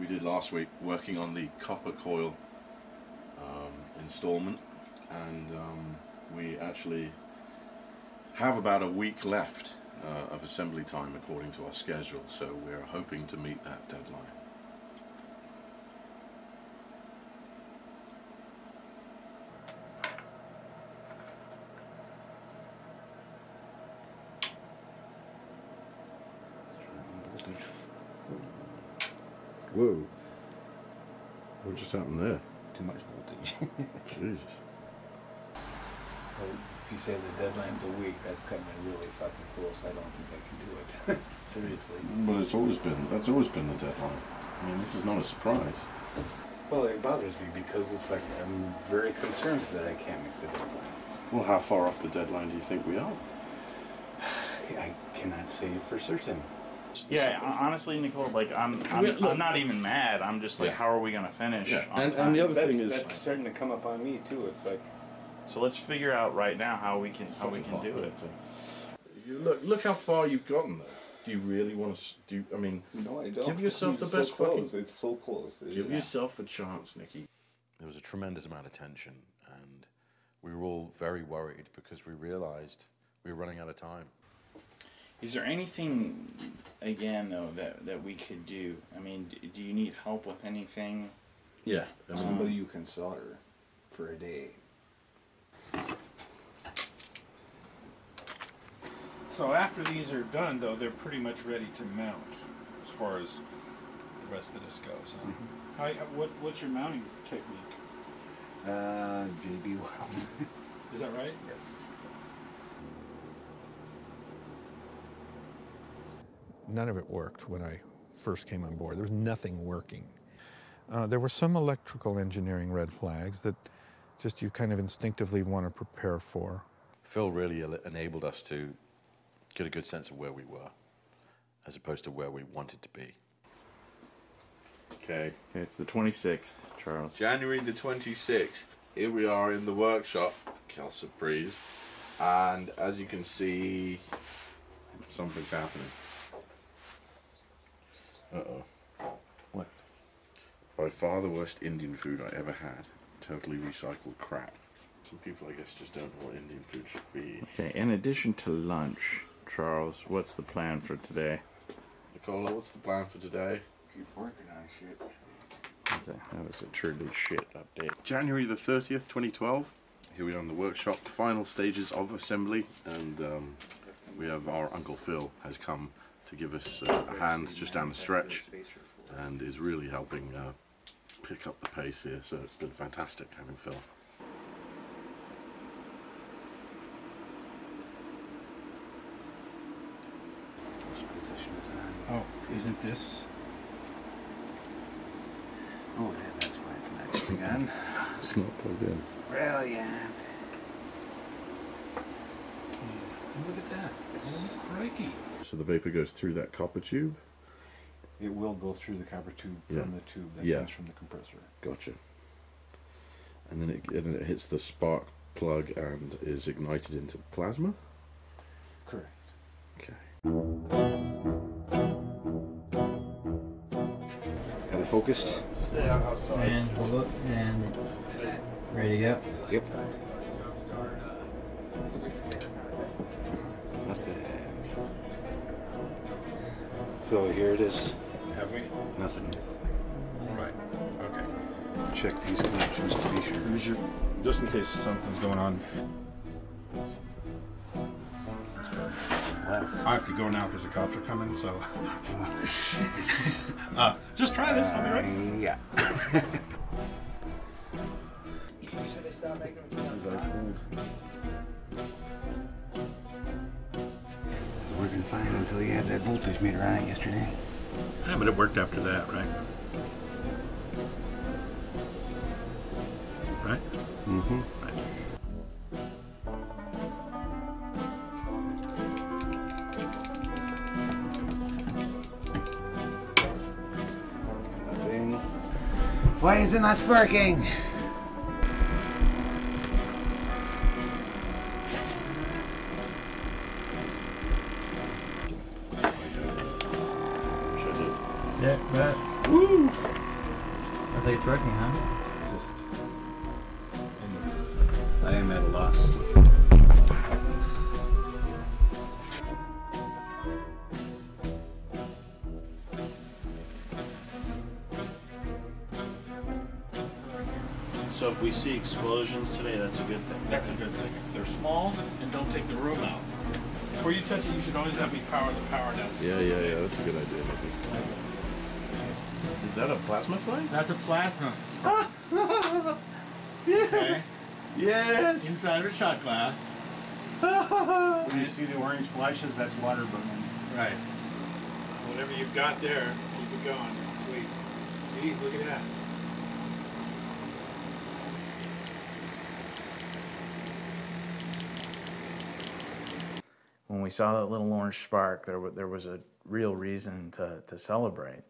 we did last week, working on the copper coil installment, and we actually have about a week left of assembly time according to our schedule, so we're hoping to meet that deadline. Whoa. What just happened there? Too much voltage. Jesus. Well, if you say the deadline's a week, that's coming really fucking close. I don't think I can do it. Seriously. Well, that's always been the deadline. I mean, this is not a surprise. Well, it bothers me because it's like I'm very concerned that I can't make the deadline. Well, how far off the deadline do you think we are? I cannot say for certain. Yeah, honestly, Nicole, like I'm not even mad. I'm just like, how are we gonna finish? Yeah. And the other thing is that's starting to come up on me too. It's like. So let's figure out right now how we can do it. Look how far you've gotten though. Do you really want to do? I mean, no, I don't. Give yourself the best fucking. It's so close. Give yourself a chance, Nikki. There was a tremendous amount of tension, and we were all very worried because we realized we were running out of time. Is there anything again though that we could do? I mean, do you need help with anything? Yeah, somebody you can solder for a day. So after these are done, though, they're pretty much ready to mount as far as rest of this goes. Huh? Mm-hmm. What's your mounting technique? JB Weld. Is that right? Yes. None of it worked when I first came on board. There was nothing working. There were some electrical engineering red flags that just you kind of instinctively want to prepare for. Phil really enabled us to get a good sense of where we were, as opposed to where we wanted to be. Okay, it's the 26th, Charles. January the 26th. Here we are in the workshop, Kelsa Breeze, and as you can see, something's happening. Uh-oh. What? By far the worst Indian food I ever had. Totally recycled crap. Some people, I guess, just don't know what Indian food should be. Okay, in addition to lunch, Charles, what's the plan for today? Nicola, what's the plan for today? Keep working on shit. Okay, that was a truly shit update. January the 30th, 2012. Here we are in the workshop, final stages of assembly, and we have our Uncle Phil has come to give us a hand just down the stretch, and is really helping pick up the pace here, so it's been fantastic having Phil. Oh, isn't this? Oh yeah, that's why it's not plugged in. It's not plugged in. Brilliant. Look at that. Yes. Oh, crikey. So the vapor goes through that copper tube? It will go through the copper tube from the tube that comes from the compressor. Gotcha. And then it hits the spark plug and is ignited into plasma? Correct. Okay. Got it focused. Stay outside. And hold up and ready to go. Yep. So here it is. Have we? Nothing. All right. Okay. Check these connections to be sure. Here's your, just in case something's going on. I have to go now because the cops are coming. So just try this. I'll be right. Yeah. Working fine until you had that voltage meter on it yesterday. Yeah, but it worked after that, right? Right? Mm-hmm. Right. Nothing. Why is it not sparking? Yeah, right. Woo! I think it's working, huh? Just, I am at a loss. So if we see explosions today, that's a good thing. That's a good thing. If they're small and don't take the room out. Before you touch it, you should always have me power the power down. Yeah, that's a good idea, I think. Is that a plasma flame? That's a plasma. Yeah. Okay. Yes. Inside of a shot glass. When you see the orange flashes, that's water burning. Right. Whatever you've got there, keep it going. It's sweet. Jeez, look at that. When we saw that little orange spark, there was a real reason to celebrate.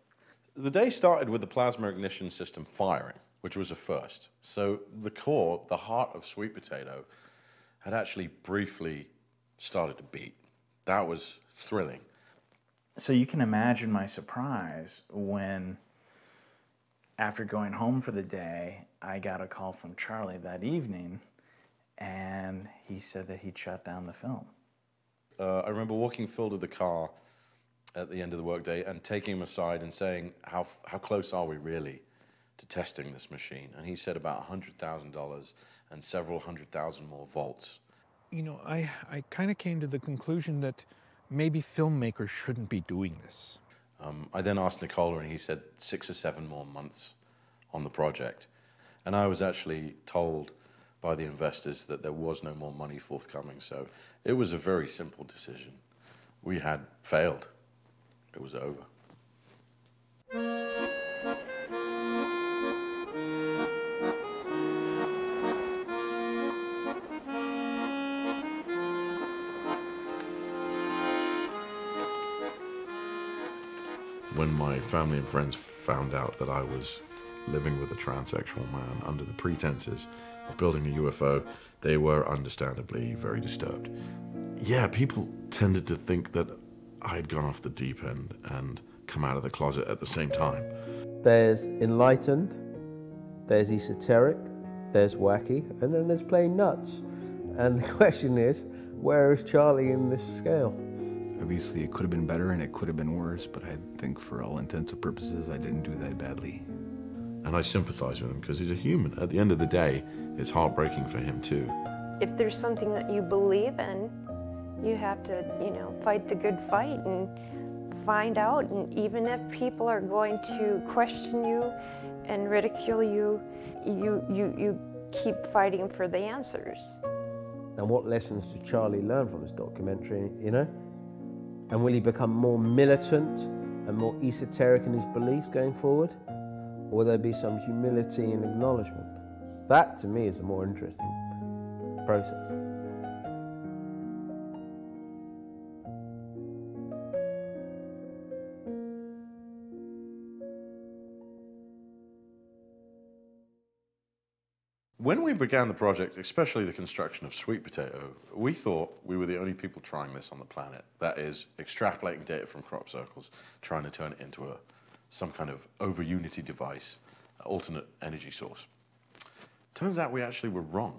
The day started with the plasma ignition system firing, which was a first. So the core, the heart of Sweet Potato, had actually briefly started to beat. That was thrilling. So you can imagine my surprise when, after going home for the day, I got a call from Charlie that evening, and he said that he'd shut down the film. I remember walking Phil to the car at the end of the workday and taking him aside and saying, how close are we really to testing this machine? And he said about $100,000 and several 100,000 more volts. You know, I kind of came to the conclusion that maybe filmmakers shouldn't be doing this. I then asked Nikola, and he said 6 or 7 more months on the project. And I was actually told by the investors that there was no more money forthcoming. So it was a very simple decision. We had failed. It was over. When my family and friends found out that I was living with a transsexual man under the pretenses of building a UFO, they were understandably very disturbed. Yeah, people tended to think that I'd gone off the deep end and come out of the closet at the same time. There's enlightened, there's esoteric, there's wacky, and then there's plain nuts. And the question is, where is Charlie in this scale? Obviously, it could have been better and it could have been worse, but I think for all intents and purposes, I didn't do that badly. And I sympathize with him because he's a human. At the end of the day, it's heartbreaking for him too. If there's something that you believe in, you have to, you know, fight the good fight and find out. And even if people are going to question you and ridicule you, you keep fighting for the answers. And what lessons did Charlie learn from this documentary, you know? And will he become more militant and more esoteric in his beliefs going forward? Or will there be some humility and acknowledgement? That, to me, is a more interesting process. When we began the project, especially the construction of Sweet Potato, we thought we were the only people trying this on the planet. That is, extrapolating data from crop circles, trying to turn it into some kind of over-unity device, alternate energy source. Turns out we actually were wrong.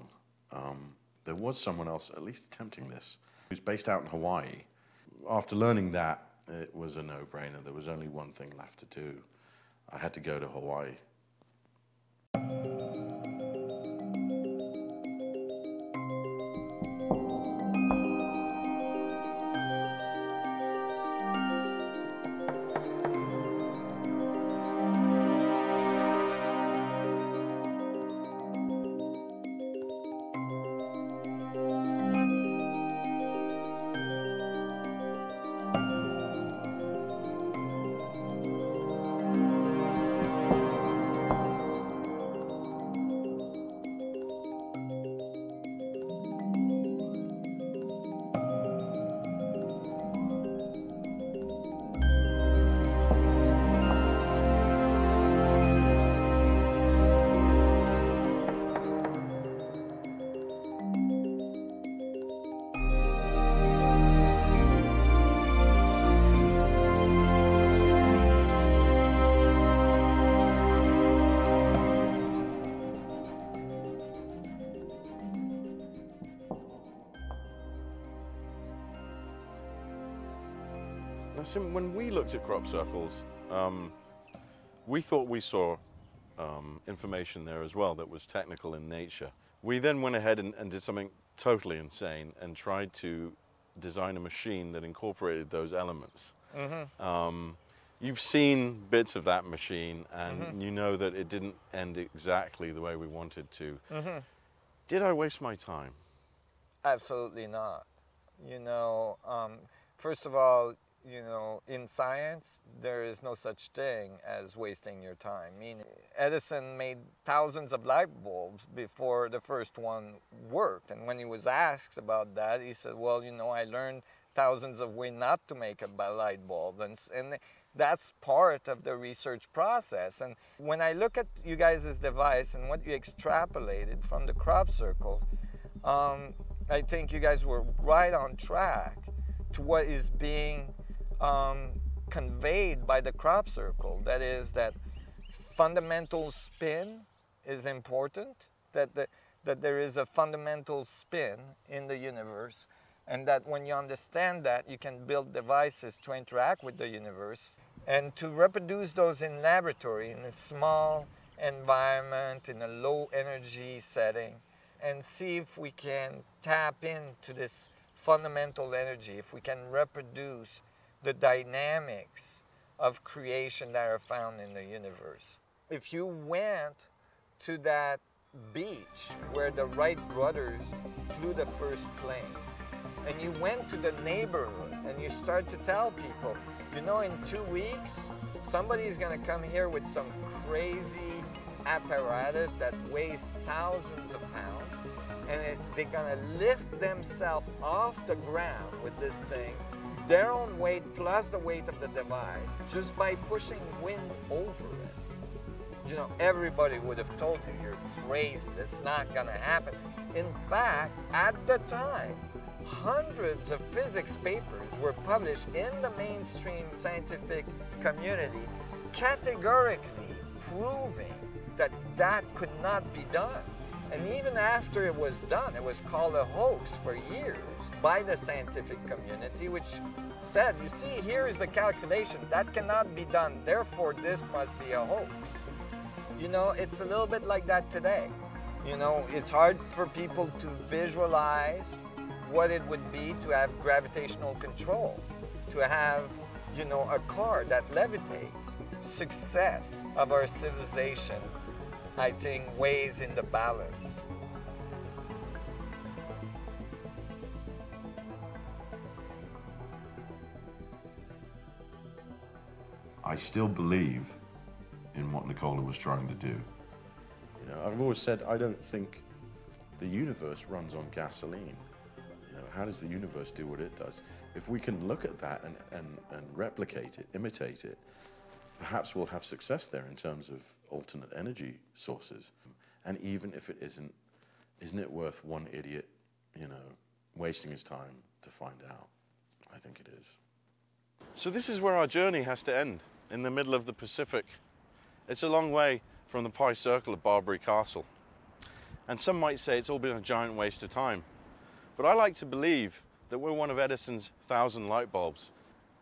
There was someone else at least attempting this, who's based out in Hawaii. After learning that, it was a no-brainer. There was only one thing left to do. I had to go to Hawaii. When we looked at crop circles, we thought we saw information there as well that was technical in nature. We then went ahead and did something totally insane and tried to design a machine that incorporated those elements. Mm-hmm. You've seen bits of that machine, and mm-hmm. you know that it didn't end exactly the way we wanted to. Mm-hmm. Did I waste my time? Absolutely not. You know, first of all, you know, in science, there is no such thing as wasting your time. I mean, Edison made thousands of light bulbs before the first one worked. And when he was asked about that, he said, well, you know, I learned thousands of ways not to make a light bulb. And that's part of the research process. And when I look at you guys' device and what you extrapolated from the crop circle, I think you guys were right on track to what is being conveyed by the crop circle. That is that fundamental spin is important, that there is a fundamental spin in the universe, and that when you understand that, you can build devices to interact with the universe and to reproduce those in laboratory in a small environment, in a low energy setting, and see if we can tap into this fundamental energy, if we can reproduce the dynamics of creation that are found in the universe. If you went to that beach where the Wright brothers flew the first plane, and you went to the neighborhood and you start to tell people, you know, in 2 weeks, somebody's gonna come here with some crazy apparatus that weighs thousands of pounds, and they're gonna lift themselves off the ground with this thing, their own weight plus the weight of the device, just by pushing wind over it. You know, everybody would have told you, you're crazy, that's not gonna happen. In fact, at the time, hundreds of physics papers were published in the mainstream scientific community categorically proving that that could not be done. And even after it was done, it was called a hoax for years by the scientific community, which said, you see, here is the calculation, that cannot be done, therefore this must be a hoax. You know, it's a little bit like that today. You know, it's hard for people to visualize what it would be to have gravitational control, to have, you know, a car that levitates. Success of our civilization, I think, weighs in the balance. I still believe in what Nikola was trying to do. You know, I've always said I don't think the universe runs on gasoline. You know, how does the universe do what it does? If we can look at that and replicate it, imitate it, perhaps we'll have success there in terms of alternate energy sources. And even if it isn't it worth one idiot, you know, wasting his time to find out? I think it is. So this is where our journey has to end, in the middle of the Pacific. It's a long way from the Pi Circle of Barbury Castle. And some might say it's all been a giant waste of time. But I like to believe that we're one of Edison's 1,000 light bulbs.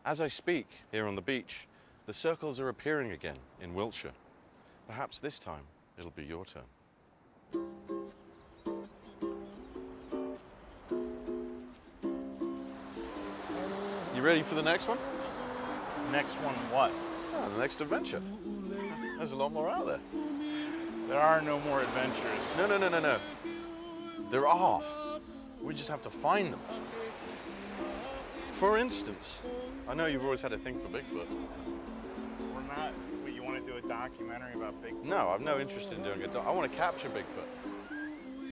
As I speak here on the beach, the circles are appearing again in Wiltshire. Perhaps this time it'll be your turn. You ready for the next one? Next one what? Oh, the next adventure. There's a lot more out there. There are no more adventures. No. There are. We just have to find them. For instance, I know you've always had a thing for Bigfoot. We're not, you want to do a documentary about Bigfoot? No, I've no interest in doing it. I want to capture Bigfoot.